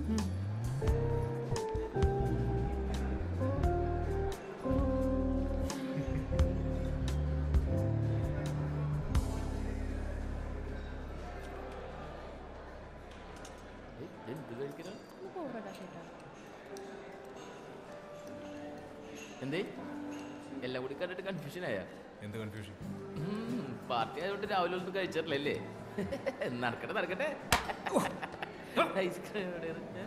എന്തേ എല്ലാം കൂടി കണ്ടിട്ട് confusion ആയാ എന്ത് confusion party ആയതുകൊണ്ട് രാവിലെ ഒന്നും കഴിച്ചിട്ടില്ലല്ലേ നടക്കട്ടെ നടക്കട്ടെ ഐസ്ക്രീം എവിടെയാണ്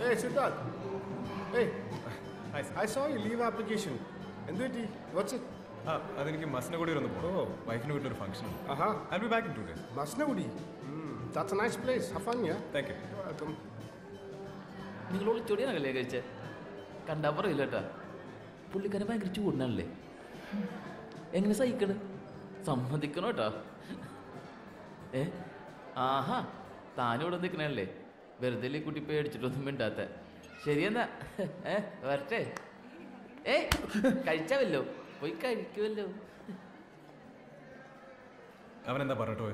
Hey Siddharth. Hey. I saw you leave application. Enditi, what's it? Adeniki Masnagudi irundu po. Oh, wife nu vittu or function. Aha. I'll be back in 2 days. Masnagudi. That's a nice place. Have fun, yeah. Thank you. You're welcome. Ningalodu chodiyanagalle kaiche. Kanda paru illata. Pulli kane bayangir choodnalle. Engane saikana? Sammadikkanam ata. Eh? Aha. Thanu odu nikkanalle. വെറുതെ കുട്ടി പേടിച്ചിട്ടൊന്നും മിണ്ടാത്ത ശരിയെന്നാ വരട്ടെ ഏയ് കഴിച്ചാവല്ലോ പോയി കഴിക്കുമല്ലോ അവനെന്താ പറഞ്ഞോ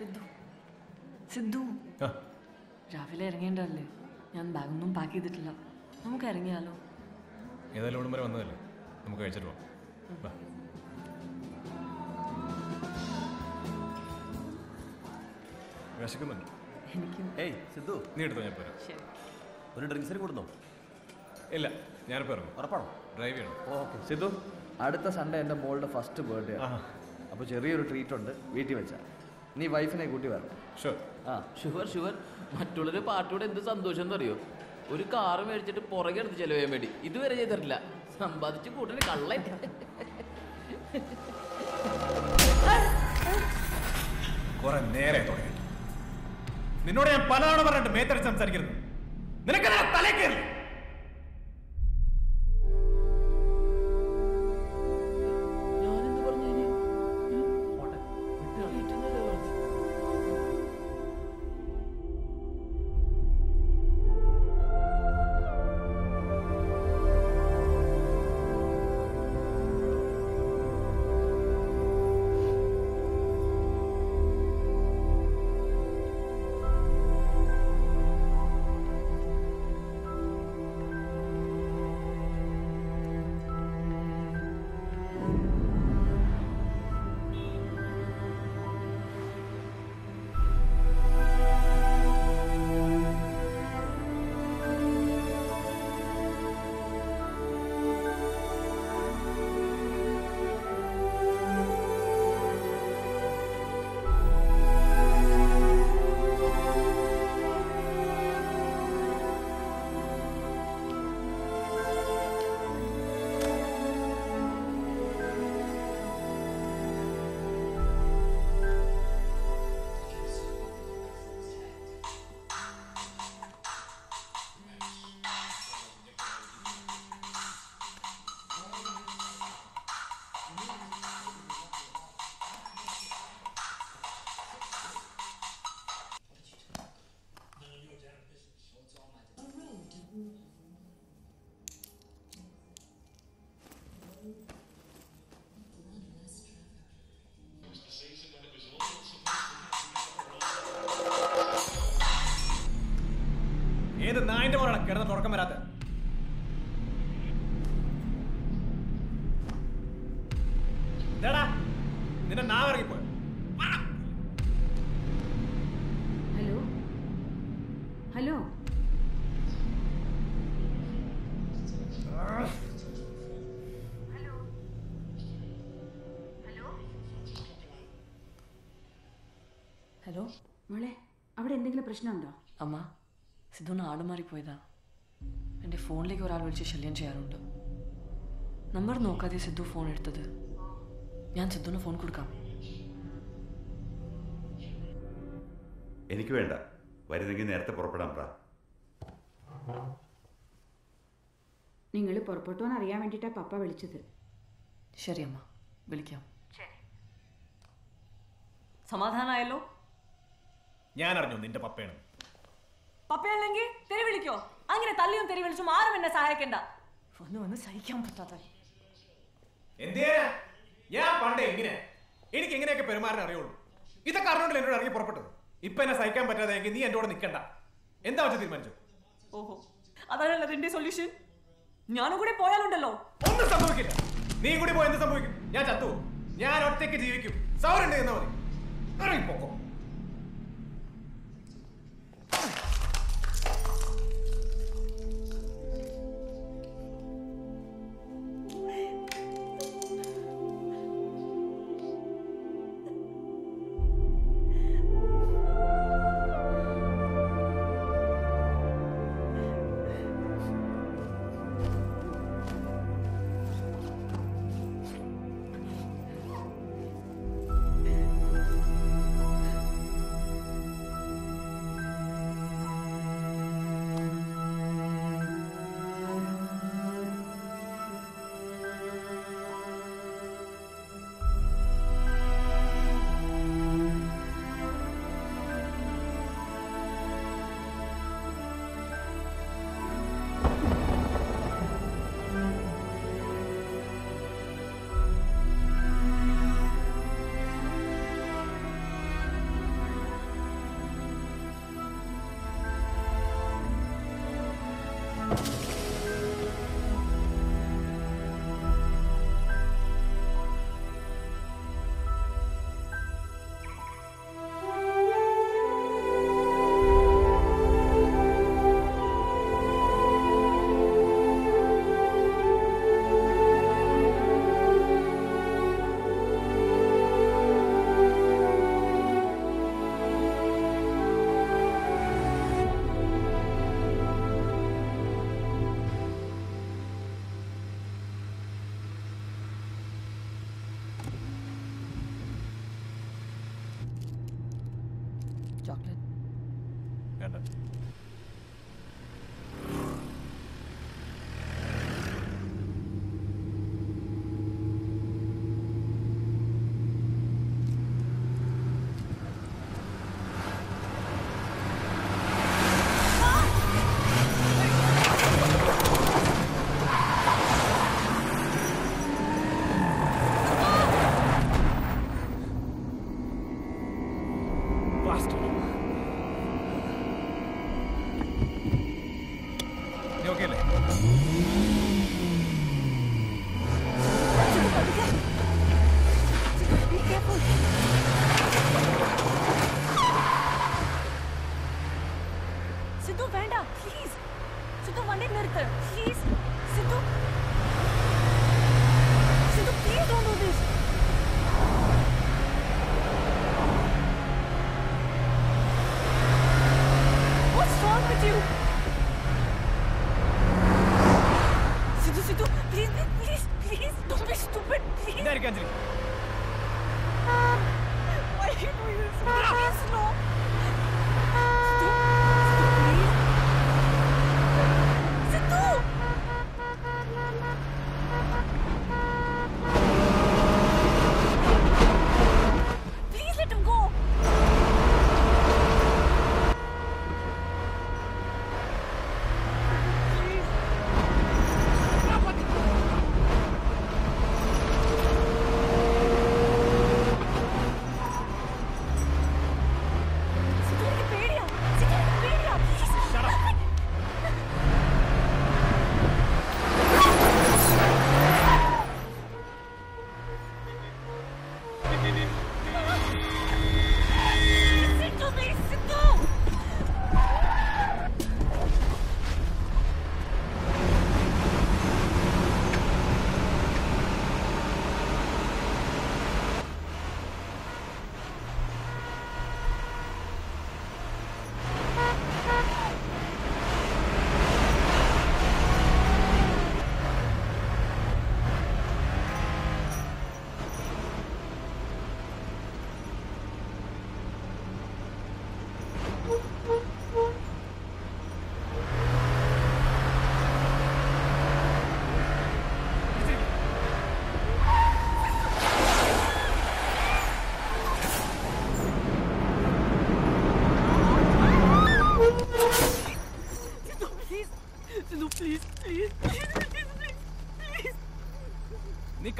സിദ്ധു സിദ്ധു രാവിലെ ഇറങ്ങേണ്ടതല്ലേ ഞാൻ ബാഗൊന്നും പാക്ക് ചെയ്തിട്ടില്ല നമുക്ക് ഇറങ്ങിയാലോ ഏതായാലും ഉടൻ വരെ വന്നതല്ലേ നമുക്ക് കഴിച്ചിട്ട് പോവാം വിശക്കുന്നുണ്ട് ഏയ് സിദ്ധു നീ എടുത്തോ ഞാൻ പോരാ ഒരു ഡ്രിങ്ക്സിന് കൂടുന്നോ ഇല്ല ഞാനിപ്പോൾ ഇറങ്ങും ഉറപ്പാണോ ഡ്രൈവ് ചെയ്യണം ഓക്കെ സിദ്ധു അടുത്ത സൺഡേ എൻ്റെ മോളുടെ ഫസ്റ്റ് ബർത്ത്ഡേ ആണ് അപ്പോൾ ചെറിയൊരു ട്രീറ്റ് ഉണ്ട് വീട്ടിൽ വെച്ചാൽ നീ വൈഫിനെ കൂട്ടി വരണം ഷുവർ ആ ഷുവർ ഷുവർ മറ്റുള്ളൊരു പാർട്ടിയോടെ എന്ത് സന്തോഷം എന്നറിയോ ഒരു കാറ് മേടിച്ചിട്ട് പുറകെ എടുത്ത് ചെലവ് വേണ്ടി ഇതുവരെ ചെയ്തിട്ടില്ല സമ്പാദിച്ച് കൂട്ടിന് കള്ളൻ കുറെ നേരെ തുടങ്ങി നിന്നോട് ഞാൻ പലതവണ പറഞ്ഞിട്ട് മേത്തടി സംസാരിക്കരുത് നിനക്ക് തലേ കയറി കിടന്ന് തുറക്കം വരാത്ത. ഇതാടാ നിന്റെ നാവിറങ്ങിപ്പോയി. ഹലോ ഹലോ ഹലോ മോളെ, അവിടെ എന്തെങ്കിലും പ്രശ്നമുണ്ടോ? അമ്മ, സിദ്ധുവിന് ആള് മാറിപ്പോയതാ. എൻ്റെ ഫോണിലേക്ക് ഒരാൾ വിളിച്ച് ശല്യം ചെയ്യാറുണ്ട്. നമ്പർ നോക്കാതെ സിദ്ധു ഫോൺ എടുത്തത്. ഞാൻ സിദ്ധുവിന് ഫോൺ കൊടുക്കാം. എനിക്ക് വേണ്ട, വരുന്നെങ്കിൽ നേരത്തെ പുറപ്പെടാൻ പറ. നിങ്ങൾ പുറപ്പെട്ടോന്ന് അറിയാൻ വേണ്ടിയിട്ടാ പപ്പ വിളിച്ചത്. ശരി അമ്മ, വിളിക്കാം. സമാധാനമായല്ലോ. ഞാൻ അറിഞ്ഞു നിന്റെ പപ്പയാണ്. പപ്പയാണെങ്കിൽ തെറി വിളിക്കോ? അങ്ങനെ തല്ലിയും തെറി വിളിച്ചും ആരും എന്നെ സഹായിക്കണ്ട. ഒന്നും ഒന്നും സഹിക്കാൻ പറ്റാത്ത. എന്തിനാ ഞാൻ പണ്ട് എങ്ങനെ എനിക്ക് എങ്ങനെയൊക്കെ പെരുമാറാൻ അറിയുള്ളൂ? ഇതൊക്കെ അറിഞ്ഞോണ്ടല്ലോ എന്നോട് ഇറങ്ങി പുറപ്പെട്ടത്. ഇപ്പൊ എന്നെ സഹിക്കാൻ പറ്റാതെങ്കിൽ നീ എന്നോട് നിക്കണ്ട. എന്താ വെച്ചാൽ തീരുമാനിച്ചു? ഓഹോ, അതാണല്ലോ നിന്റെ സൊല്യൂഷൻ. ഞാനും കൂടി പോയാലുണ്ടല്ലോ ഒന്നും സംഭവിക്കില്ല. നീ കൂടി പോയ എന്ത് സംഭവിക്കും? ഞാൻ ചത്തു. ഞാൻ ഒറ്റയ്ക്ക് ജീവിക്കും. സൗരണ്ട് എന്നാ മതി. ഇറങ്ങിപ്പോക്കോ.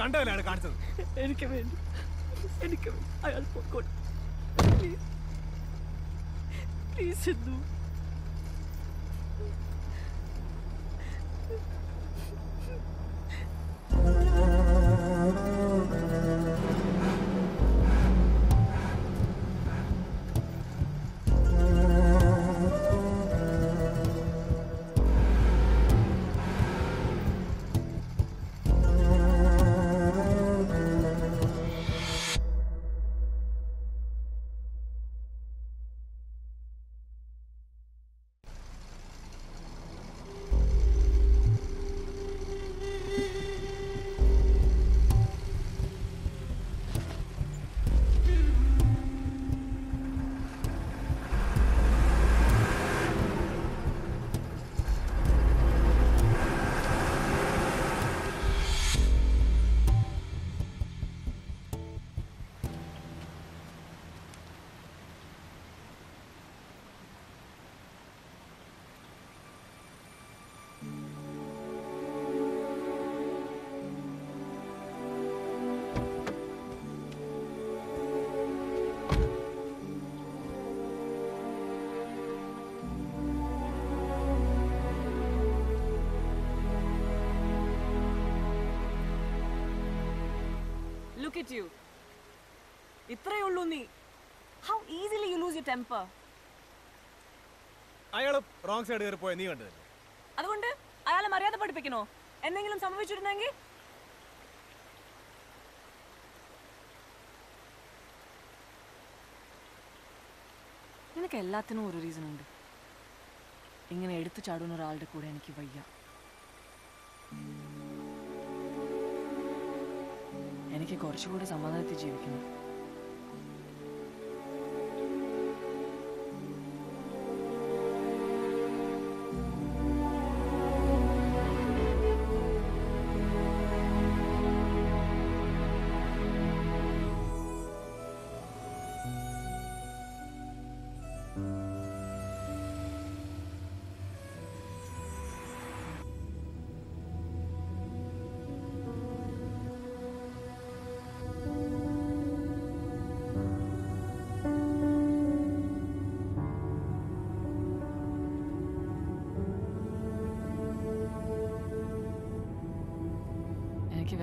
കണ്ടവനാണ് കാണിച്ചത്. എനിക്ക് വേണ്ടി അയാൾ പോയിക്കോട്ടെ. പ്ലീസ് എന്തു Look at you. Itrae ullu nee. How easily you lose your temper. Ayala wrong side er poi nee kandadilla. Adukonde ayala mariyada padipikkano. Ennengilum samavichirunengi ninakku ellathinu oru reason undu. Ingane eduthu chaaduna oraalude koode enikku vayya. എനിക്ക് കുറച്ചുകൂടി സമാധാനത്തിൽ ജീവിക്കണം.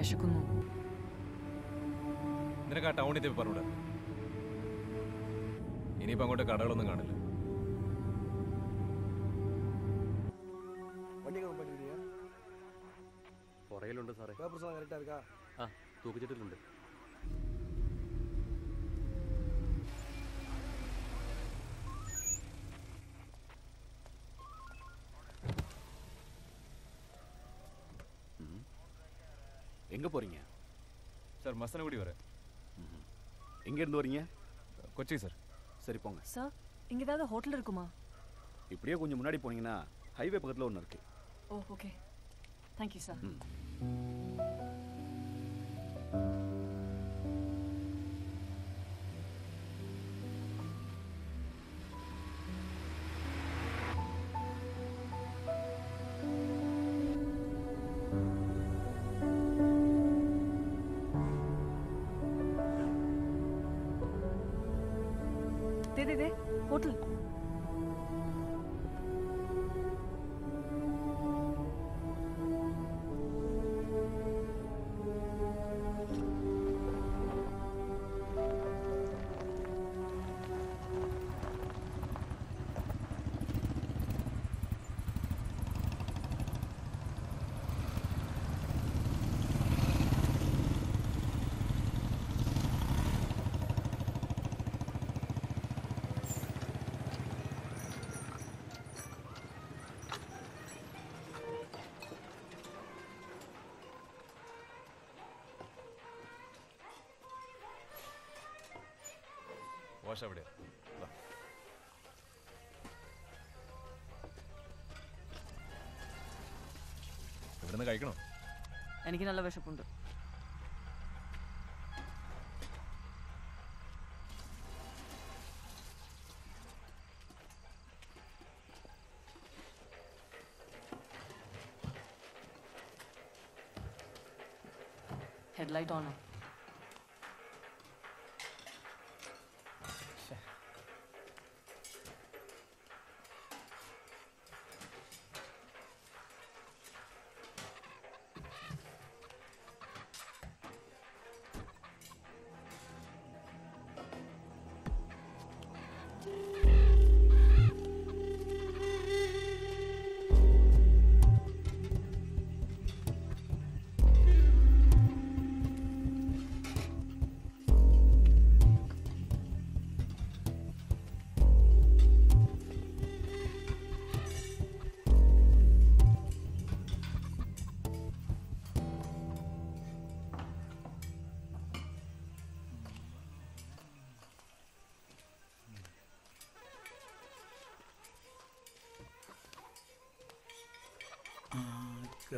വിശക്കുന്നു. നിനക്ക് ആ ടൗണിൽ പോയി പറഞ്ഞൂടാ? ഇനിയിപ്പോ അങ്ങോട്ട് കടകളൊന്നും കാണില്ല. പുറകിലുണ്ട് സാറേ. ആ തൂക്കിച്ചിട്ടിലുണ്ട്. எங்க போறீங்க? சார் மசனகுடி வர. எங்க இருந்து வரீங்க? கொச்சி சார். சரி போங்க. சார் இங்க ஏதாவது ஹோட்டல் இருக்குமா? இப்படியே கொஞ்சம் முன்னாடி போனீங்கன்னா ஹைவே பக்கத்துல ஒன்னு இருக்கு. Oh okay. Thank you sir. Wash over there. Look. What are you doing? I'm going to wash up. headlight on hai.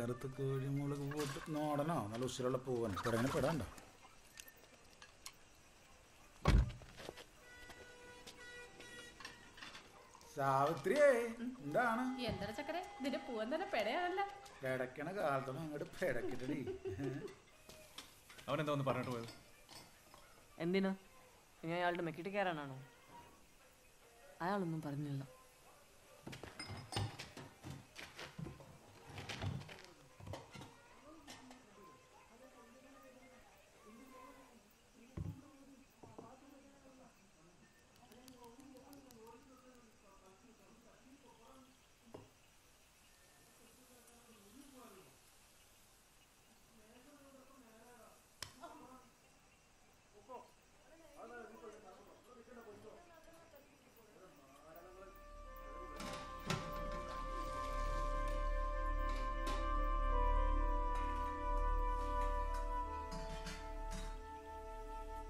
I don't know. I don't know. Savitri, Dana, Yenderacre, did a poor than a pedal. Pedacana garden and a pedacity. I went on the parent well. And dinner, I'll make it a carana. I'll know Parnilla.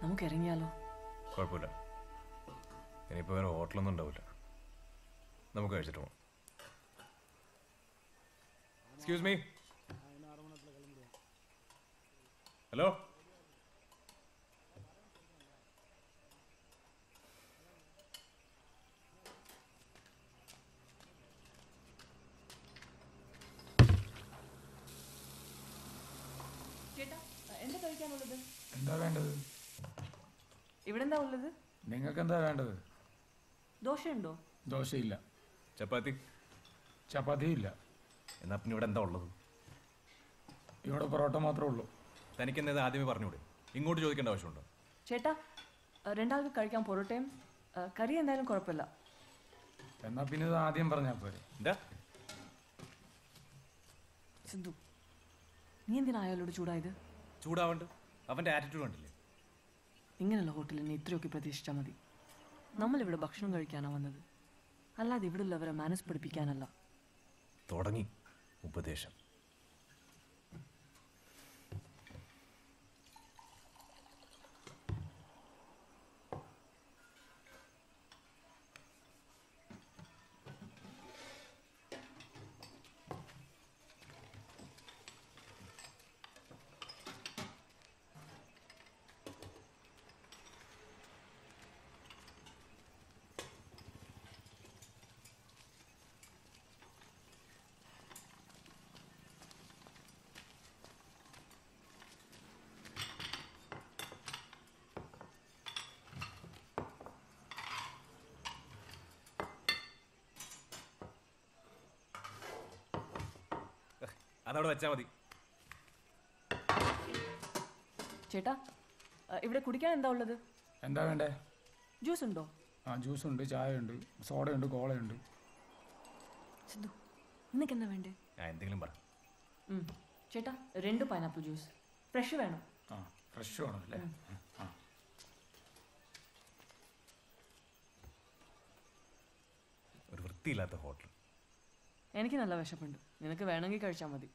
I'm carrying yellow. Corpora. Any power of water on the doubt. No guys at home. Excuse me. Hello? Doshendo. Doshilla. Chapati. Chapatilla. And up new and dollar. You are a paratomatrolo. Then you can never add me for new. Ingo Joe can doshendo. Cheta, a rental curriculum porotem, a curry and then corpella. And up in the Adiam Bernapari. That Siddu. Neither I alluded to either. Chuda, haven't attitude until. Ingela hotel in Nitroki Pradesh Chamadi. Normally, we have a Bakshun Garicana. Allah, they would love a manus per picanala. Tordani Upadesha Cheta, if the Kudikan and the other. And the vendor? Juice and do. Juice and which I do. Soda and call and do. Siddu, Nick and the vendor. I think number. Cheta, rend to pineapple juice. Fresh one. Fresh one. Urtila the hotel. Any can allow a shepherd. You can wear a carchamadi.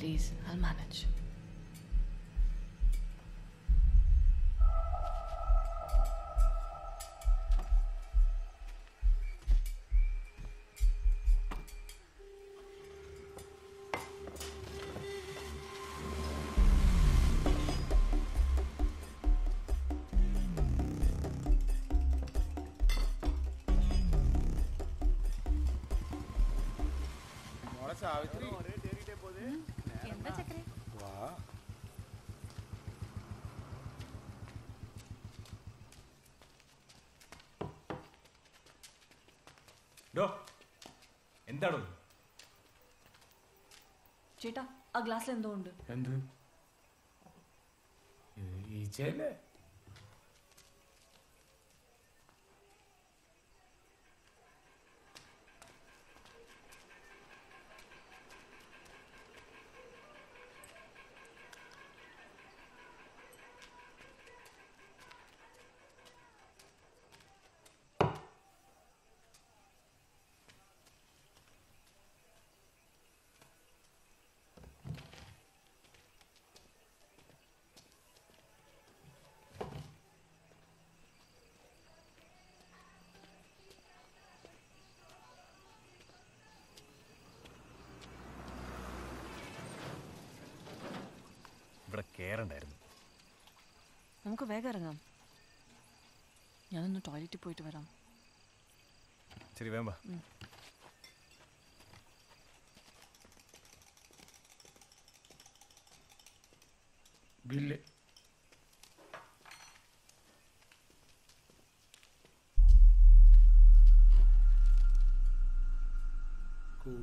Please, I'll manage. Savitri. Wow. Do. Endadu. Cheta, a glass lendo undu. Endu. Ee chele. Care and iron. I'm going to go to the toilet. Remember. Billy. This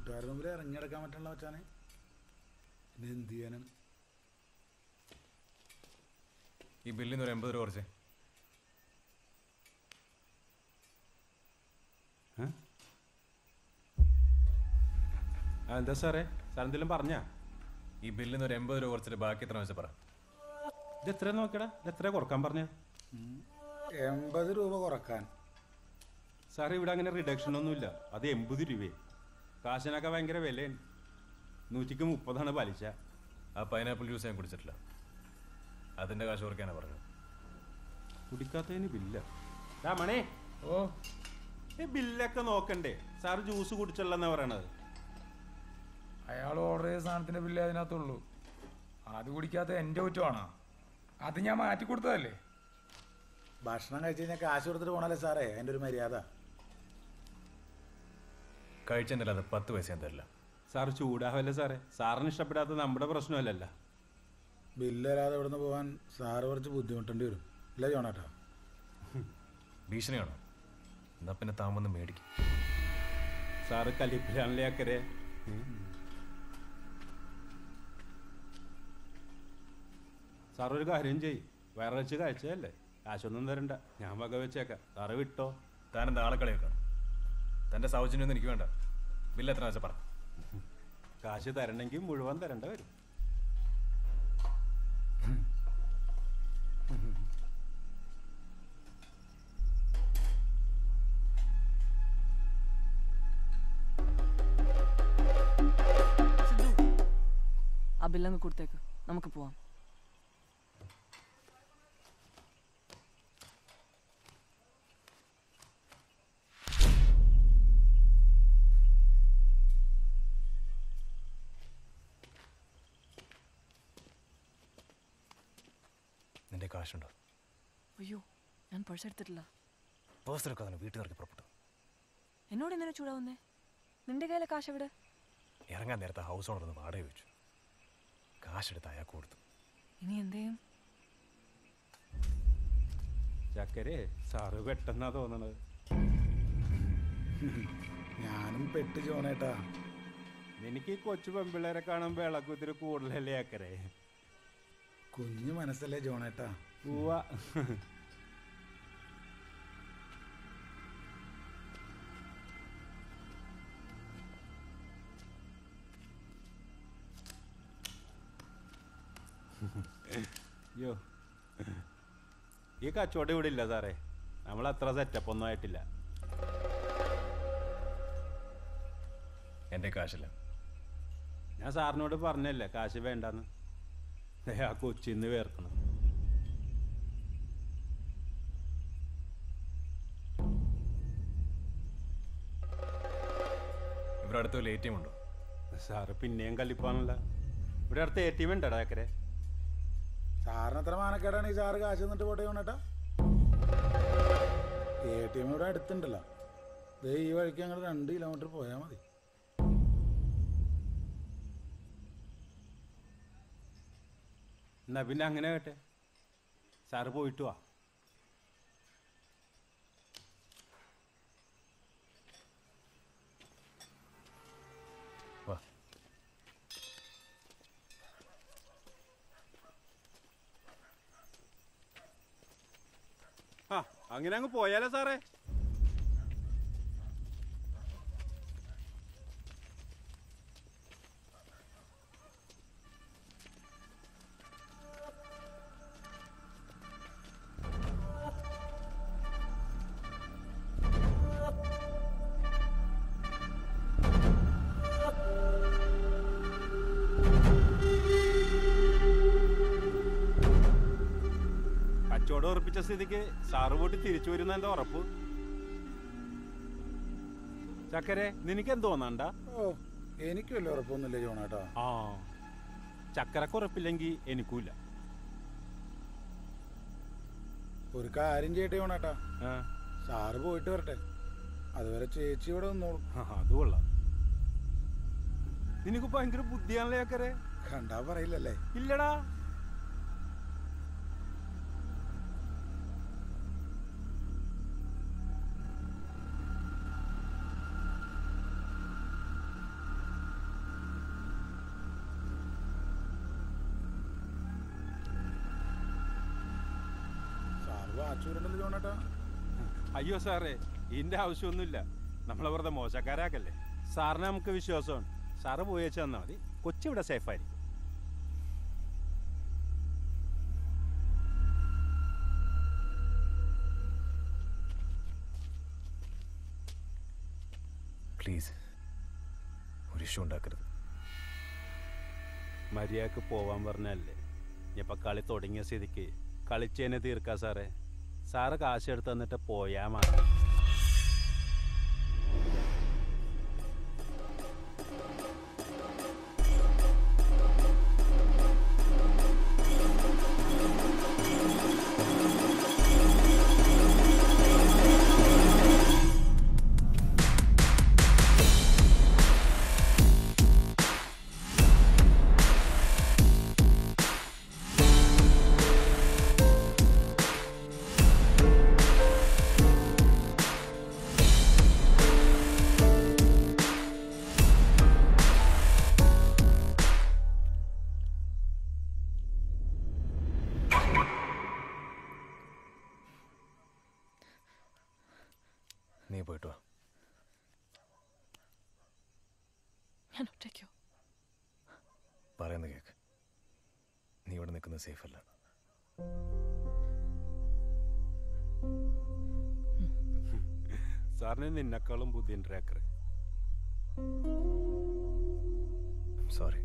building is 80 crores. Huh? That's right. That's right. This building is 80 crores. That's right. That's right. I think I should have a bill. Damane? Oh, a bill like an oaken day. Sarju would tell another. I always Anthony Villana to look. Adudicata and Jojona. Adinama Atikutale. Bashana Jinaka the one as I and Mariada Kaitan another Patu Sandella. Sarju would have a lesser. Sarnish up at the number of Rosnella. Biller ada orang tu bawa sahaja berjuang dengan tandir, lagi orang ada. Biasa ni orang, nampen tamu mana made. Sahaja kali pilihan leak kere. Sahaja juga herinjai, viral juga aceh le. Asyik nanda renda, nyamma gawe cekak, sahaja itu, tanah dah alakade kor. Tanah saujinu tu nikian dah, biller tanah separ. Kasih dah renda kiri mudawan dah renda. Billang kurte ek, namak poa. Nende cash undo. Ayyo, yan purse eduthilla. Purse edukadana veetu nerke puropettu. Ennode indane chooda vanne. Nende kayile cash evide? Irangan neratha house owner nu vaade vechu. Kasih itu ayah kurdu. Ini endem. Jakere, sahaja betul na tu orang. Yanum peti jono itu. Ni kiko cuman belajar kanam belaku teruk kurdu lelak kere. Kunci mana sila jono itu? Wah. यो ये क्या छोटे उड़े लगा रहे, हमारा तरस है चपन्ना ऐटी ला। ऐंडे काश ले, ഞാൻ സാറിനോട് പറഞ്ഞല്ലേ കാശ് വേണ്ടെന്ന്. ആ കൊച്ചിന്ന് വേർക്കണം. ഇവിടെ അടുത്ത് വല്ല എ ടി എം ഉണ്ടോ സാറ്? പിന്നെയും കല്ലിപ്പാണല്ല, ഇവിടെ അടുത്ത് എ ടി എം ഉണ്ടോ ഏക്കരെ? സാറിന് അത്ര മാനക്കേടാണ് ഈ സാറ് കാശ് നിന്നിട്ട് പോട്ടെ വേണേട്ടാ. എ ടി എം ഇവിടെ അടുത്തുണ്ടല്ലോ, ദേ ഈ വഴിക്ക് ഞങ്ങൾ 2 കിലോമീറ്റർ പോയാൽ മതി. എന്നാ പിന്നെ അങ്ങനെ കേട്ടെ, സാറ് പോയിട്ട് വാ. ആ അങ്ങനെ അങ്ങ് പോയാലോ സാറേ. ഉറപ്പിച്ച സ്ഥിതിക്ക് സാറ് പോട്ടി തിരിച്ചു വരുന്ന എന്റെ ഉറപ്പ്. ചക്കരെ നിനക്കെന്ത് തോന്നണ്ട? എനിക്കും വലിയ ഉറപ്പൊന്നുമില്ല ജോണേട്ടാ. ആ ചക്കരക്ക് ഉറപ്പില്ലെങ്കിൽ എനിക്കൂല്ല. ഒരു കാര്യം ചെയ്യട്ടെ ജോണേട്ടാ, സാറ് പോയിട്ട് വരട്ടെ, അതുവരെ ചേച്ചി ഇവിടെ നിന്നോളൂ. അത് കൊള്ളാം, നിനക്ക് ഭയങ്കര ബുദ്ധിയാണല്ലേ ചക്കരെ. കണ്ടാ പറയില്ലല്ലേ? ഇല്ലടാ. അയ്യോ സാറേ, ഇതിന്റെ ആവശ്യമൊന്നുമില്ല, നമ്മളെ വെറുതെ മോശക്കാരാക്കല്ലേ. സാറിന് നമുക്ക് വിശ്വാസമാണ്, സാറ് പോയി വെച്ചാൽ തന്നാൽ മതി, കൊച്ചിവിടെ സേഫായിരിക്കും. പ്ലീസ് ഒരു ഇഷ്യൂ ഉണ്ടാക്കരുത്. മര്യാദക്ക് പോവാൻ പറഞ്ഞല്ലേ, ഇനിയിപ്പോൾ കളി തുടങ്ങിയ സ്ഥിതിക്ക് കളിച്ചതിനെ തീർക്കാം സാറേ. സാറ് കാശെടുത്ത് തന്നിട്ട് പോയാൽ മതി. പറയുന്ന കേക്ക്, നീ ഇവിടെ നിൽക്കുന്നത് സേഫല്ല. സാറിന് നിന്നെക്കാളും ബുദ്ധി ട്രാക്കർ. സോറി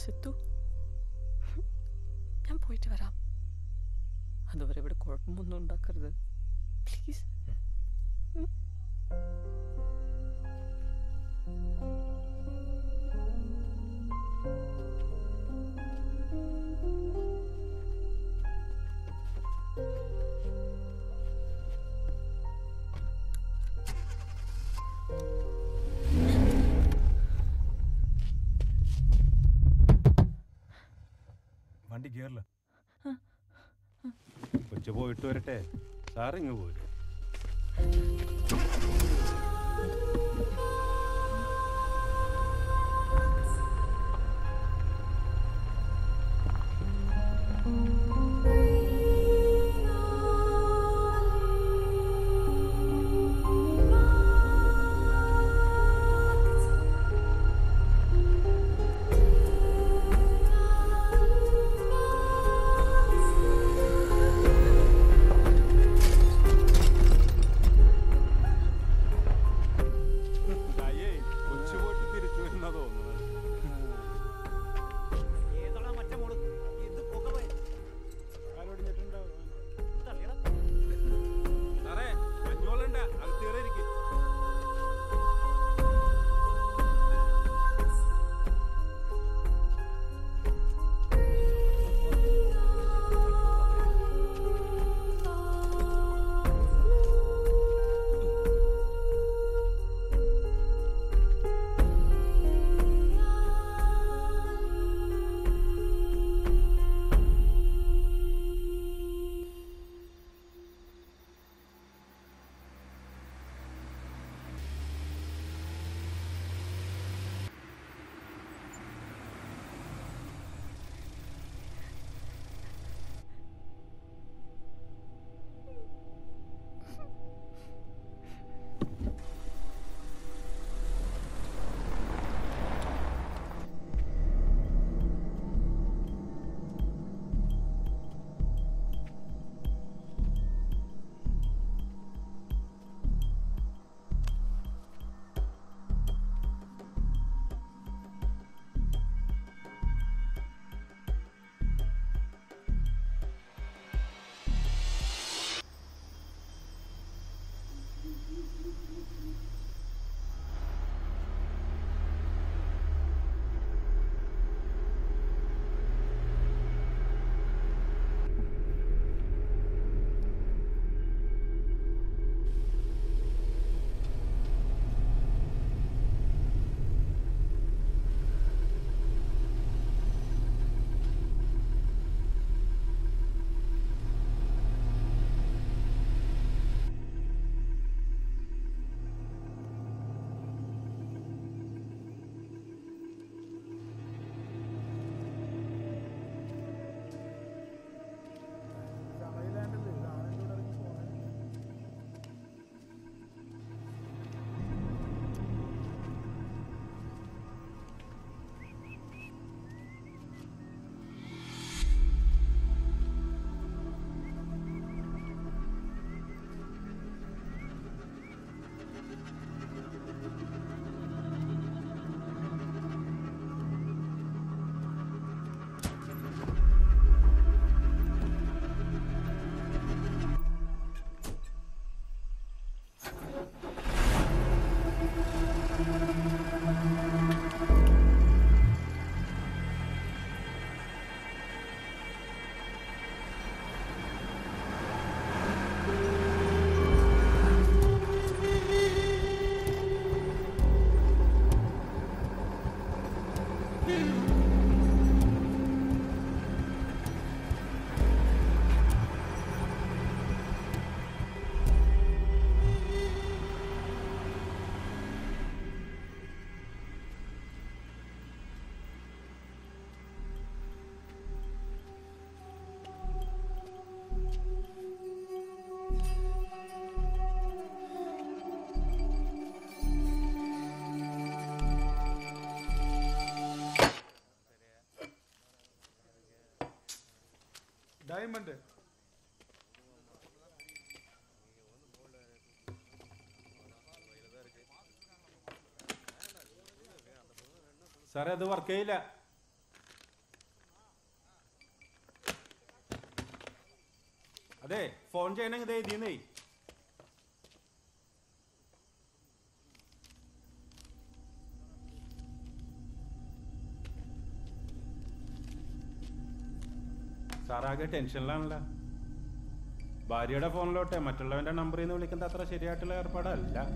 സിത്തു, ഞാൻ പോയിട്ട് വരാം, അതുവരെ ഇവിടെ കുഴപ്പമൊന്നും ഉണ്ടാക്കരുത് പ്ലീസ്. വണ്ടി കേറില്ല, കൊച്ചു പോയിട്ട് വരട്ടെ, സാറിങ്ങ് പോരും. Diamond. Sir, I do work. Ade, phone cheyyanam ide idini. Saraga tension langla. Bariyada phone lote matalla venda number inu likan thatra seriyaatla erpadalla.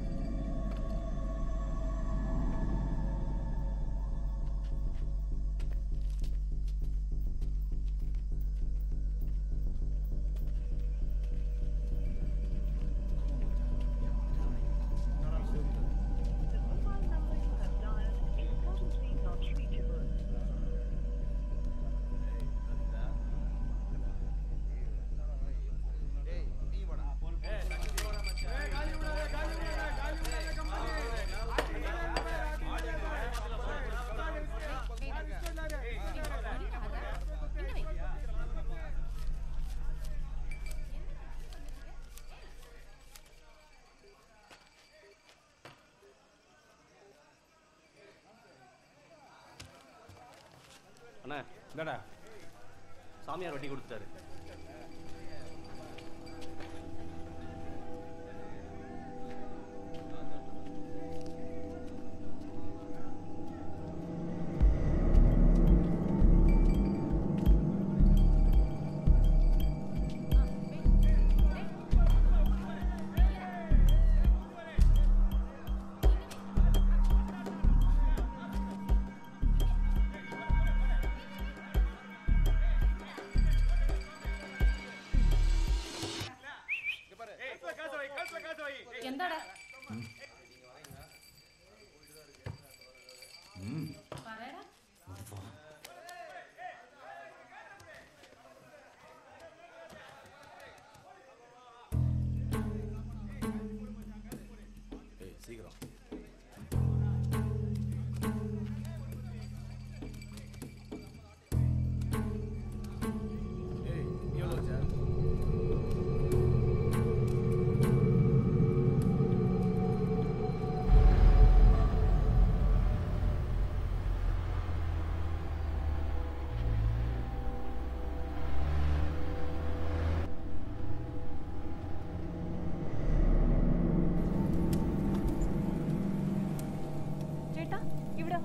Dada, Sami are ready to go.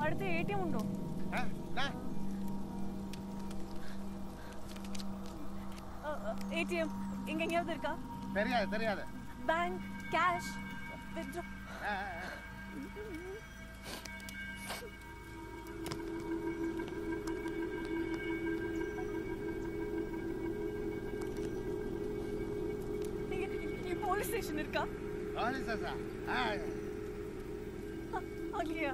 அடுத்து ATM உண்டோ ATM இங்க எங்கயாவது இருக்கா தெரியாது தெரியாது bank cash withdraw நீங்க police station இருக்கா police station அங்கயா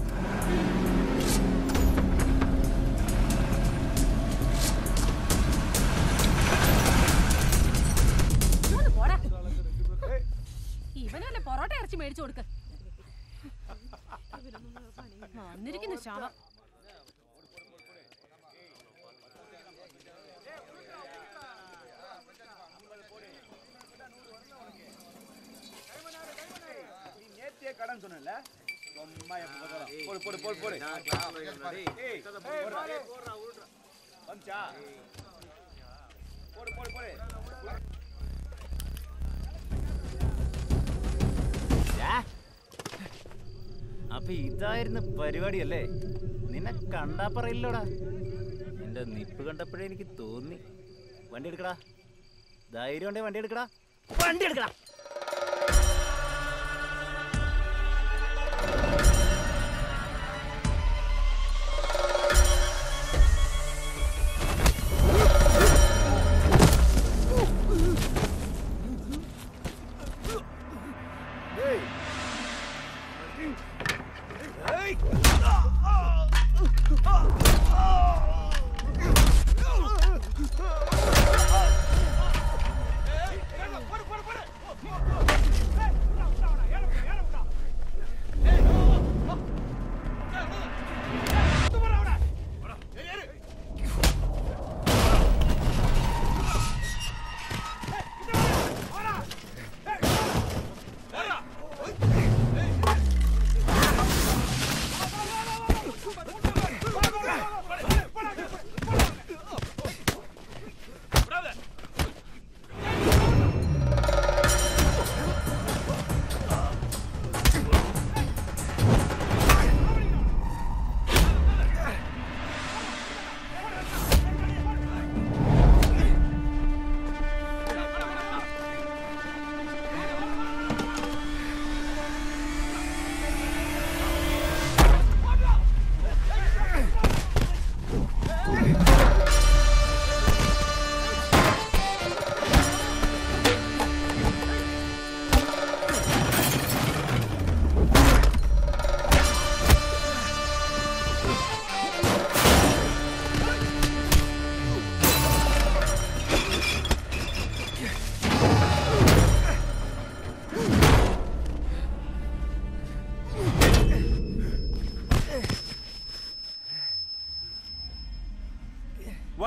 Even on a porota, she made Jorka. Nirik in the shower. Come on, let's go. Put it.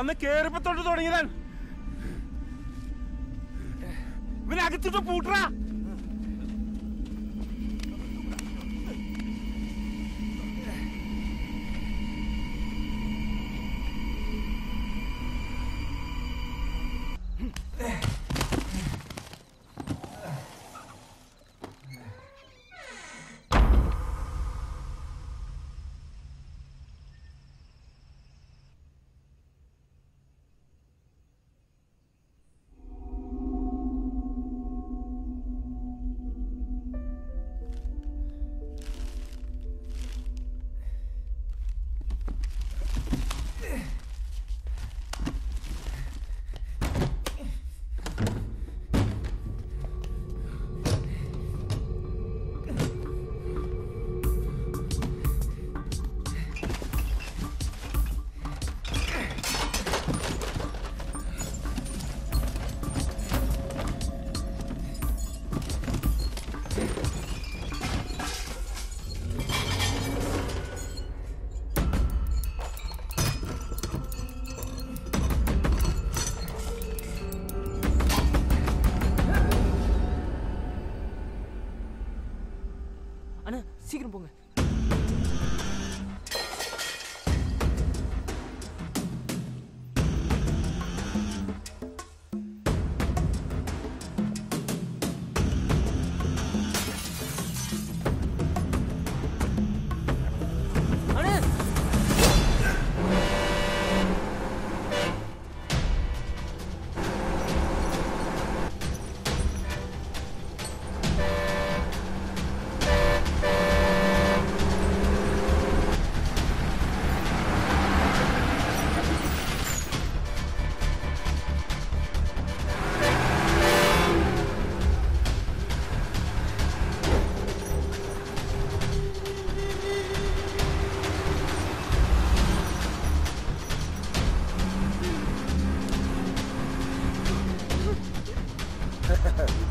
The care of a total of Iran. When I get to the Putra,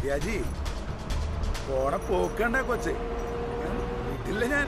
യാജി പോണ പോക്കണ്ട കൊച്ചേ വീട്ടില്ല ഞാൻ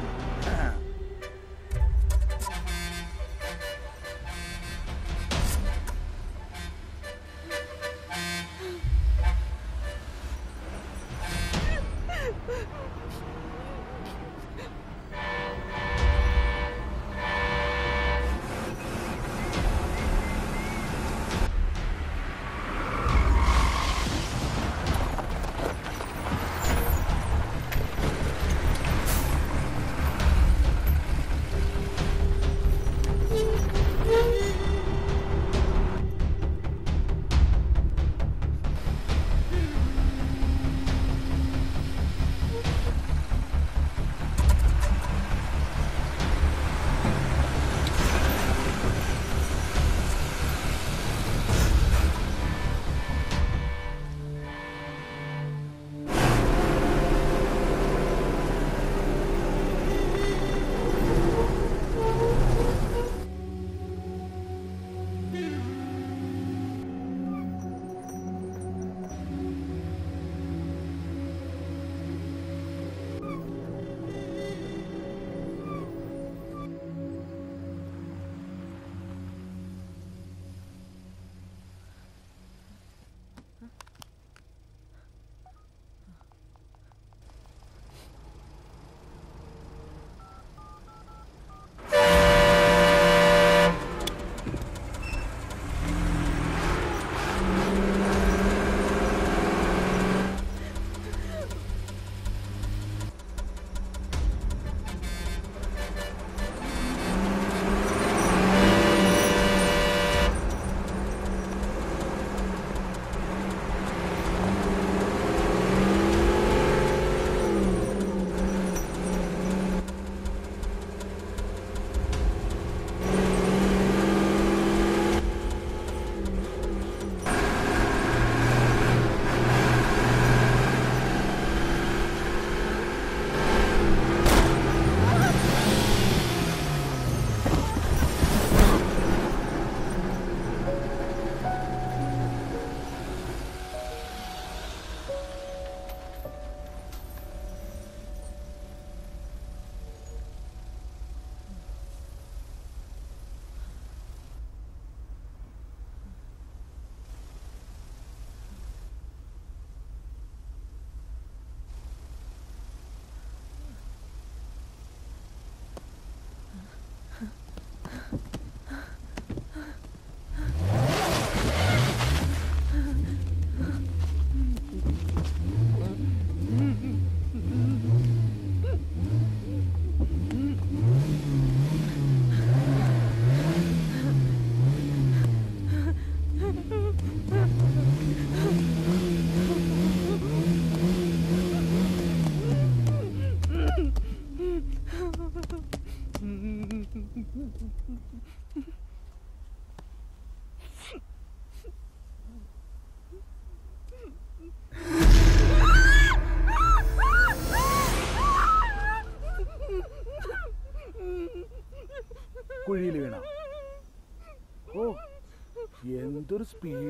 speed.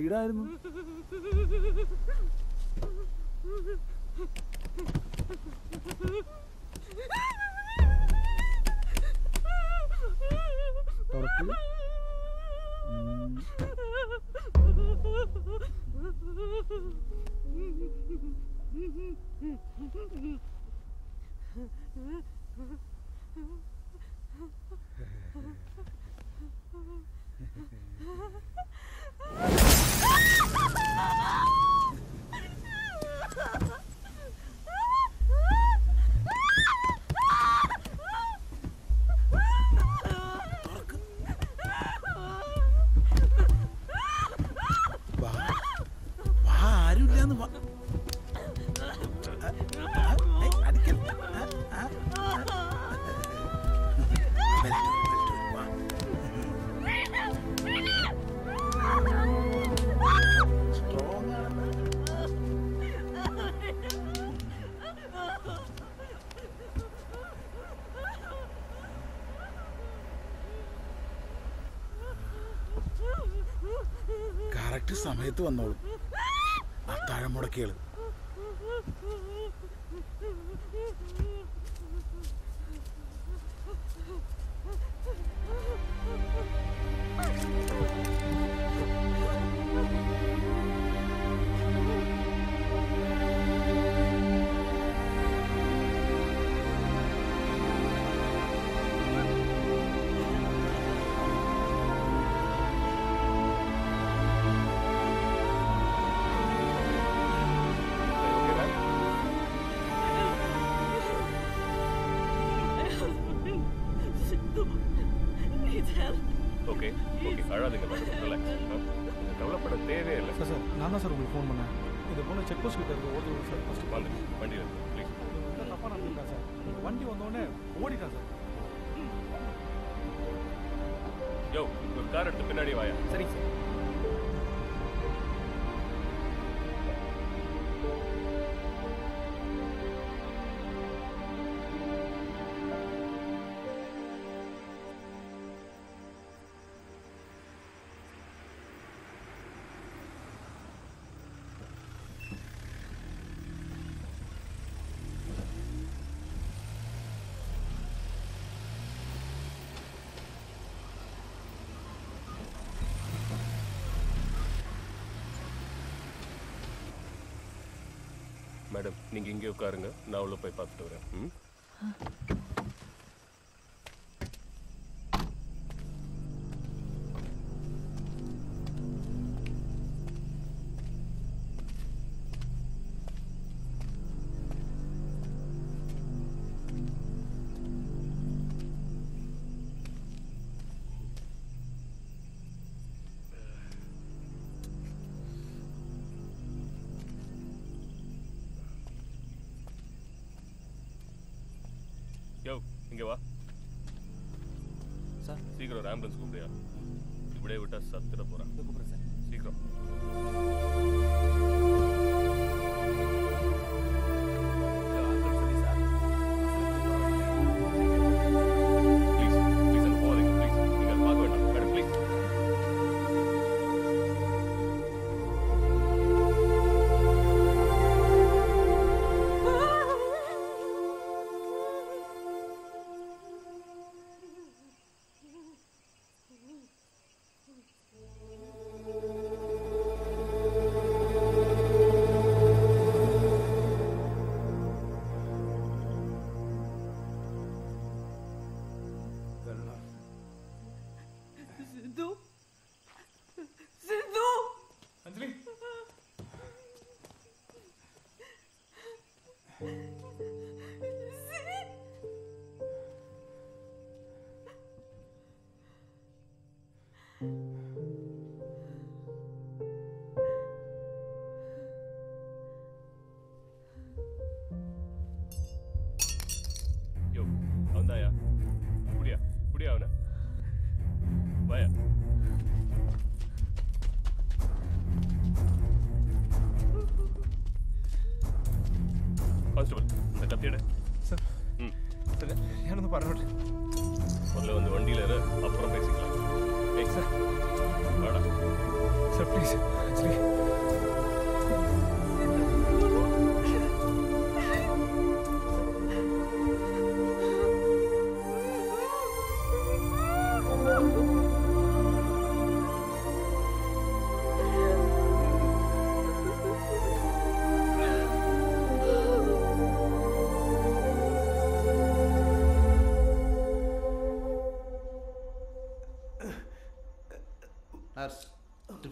Correct സമയത്ത് വന്നോളൂ. ആ താഴെ മുടക്കിയത് Okay, okay. அழாதீங்க மேடம். ரிலாக்ஸ். கவலைப்பட தேவையே இல்லை. சார் சார் நான் தான் சார் உங்களுக்கு ஃபோன் பண்ணேன். இது போன செக் போஸ்ட் கிட்ட இருக்க ஓடி சார் ஃபர்ஸ்ட் பாருங்க. வண்டி இருக்கு. ப்ளீஸ். சார் தப்பா நடந்துட்டா சார். வண்டி வந்தோனே ஓடிட்டா சார். யோ, ஒரு கார் எடுத்து பின்னாடி வாயா. சரி சார். மேடம் நீங்க இங்கே உட்காருங்க, நான் உள்ள போய் பார்த்துட்டு வரேன். சீக்கிரம் ஆம்புலன்ஸ் கூப்பிடுயா, இப்படியே விட்டா சத்துற போறான். கூப்பிடுறேன் சார், சீக்கிரம்.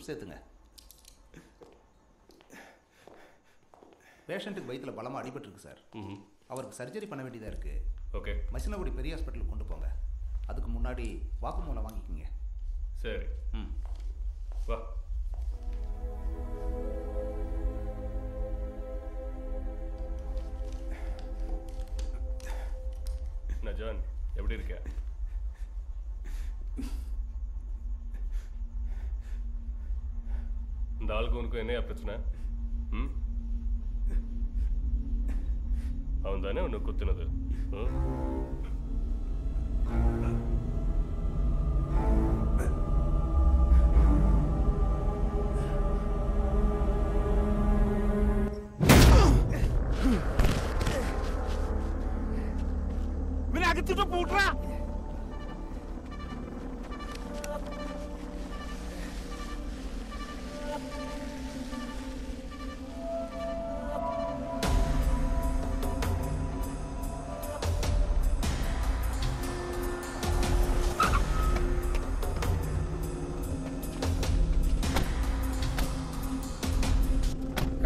சேர்த்துங்க. பேஷண்ட்டுக்கு வயிற்றில் பலமாக அடிபட்டுருக்கு சார். அவருக்கு சர்ஜரி பண்ண வேண்டியதாக இருக்குது. ஓகே, மசினகுடி பெரிய ஹாஸ்பிட்டலுக்கு கொண்டு போங்க. அதுக்கு முன்னாடி வாக்குமூலம் வாங்கிக்கோங்க. சரி, ம், வா. நான் ஜான், எப்படி இருக்கேன்? இந்த ஆளுக்கு உனக்கும் என்னையா பிரச்சனை? ம், அவன் தானே உனக்கு குத்துனது.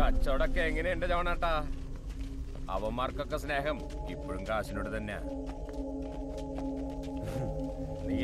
കച്ചവടമൊക്കെ എങ്ങനെയുണ്ട് ജോണേട്ടാ? അവന്മാർക്കൊക്കെ സ്നേഹം ഇപ്പോഴും കാശിനോട് തന്നെയാ. നീ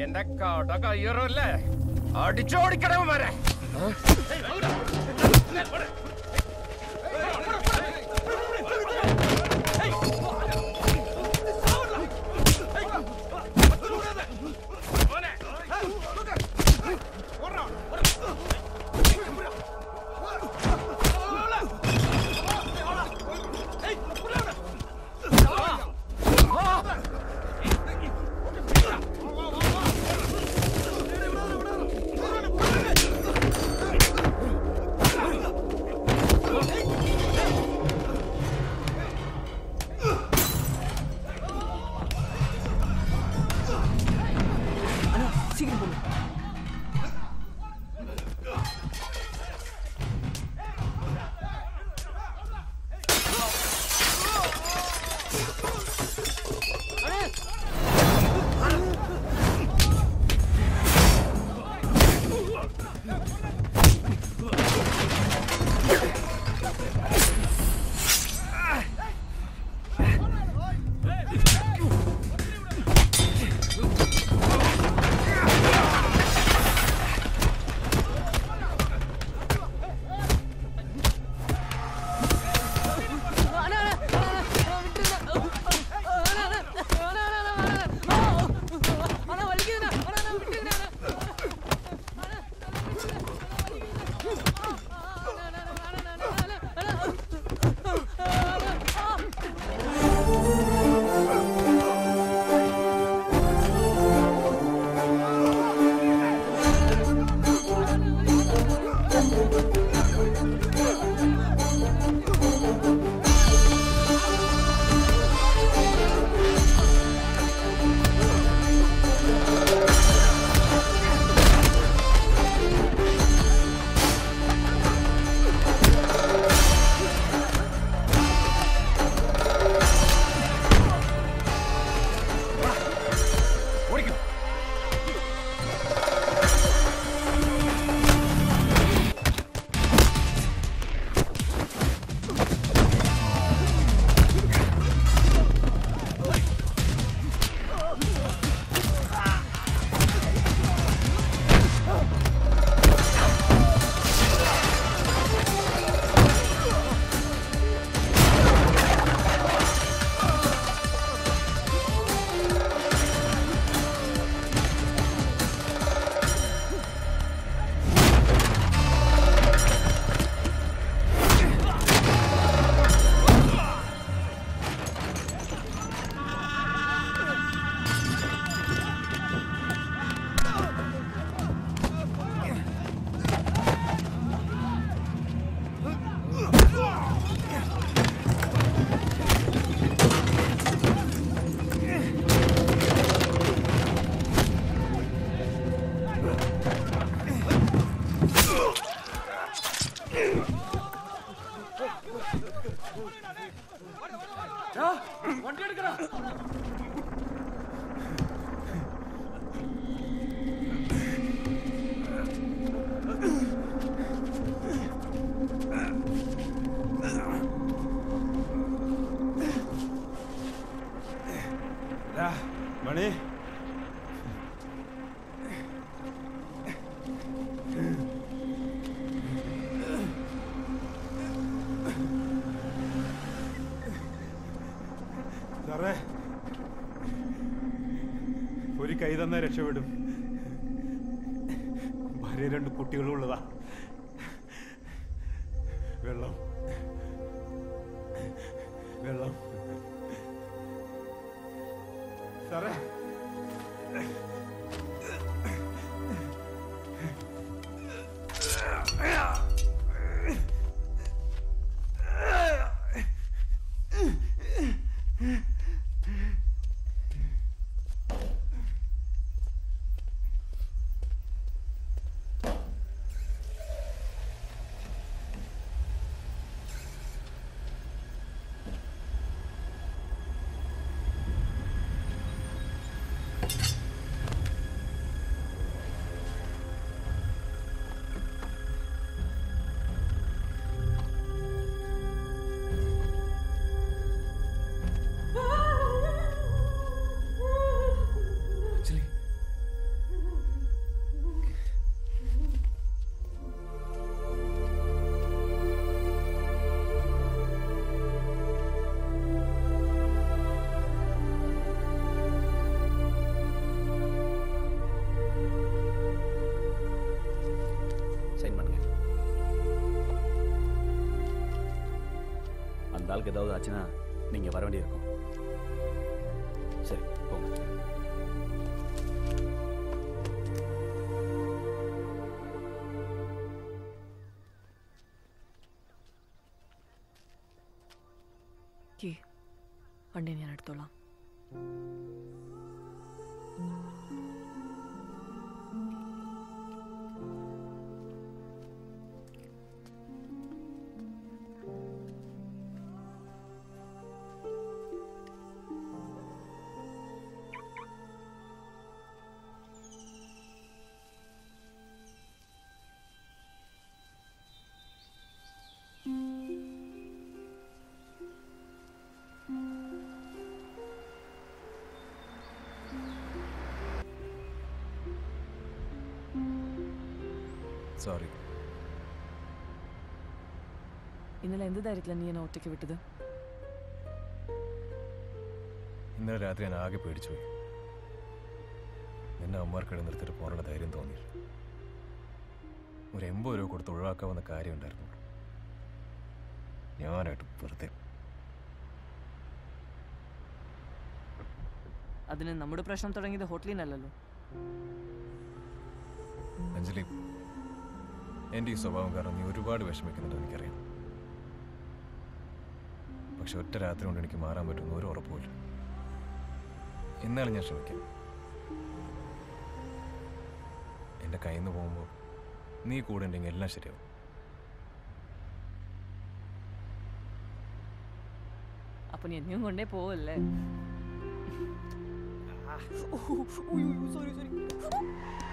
രക്ഷപ്പെടും ഭാര്യ രണ്ട് കുട്ടികളുള്ളതാ വെള്ളം വെള്ളം സാറേ கால் ஏதாவது ஆச்சுனா நீங்க வர வேண்டியிருக்கும். சரி போங்க. வண்டி நான் எடுத்துலாம். Sorry. Innala endu directly nee ena ottike vittathu. Innala raatri ana aage pedichu. Enna ammar kadannirthu porana dhairiyam thonir. Oru 80 rupees koduthu ulvaakka vanna karyam undarunnu. Yaanadu purthe. Adine nammude prashnam thodangide hotel inallallo. Anjali and you saw a reward wish making the Dunkery. But should Tarathron and Kimara met to or a pool in the National King in the Kain the Wombo, knee could ending at Lassity. Upon your new one, Nepal. Sorry.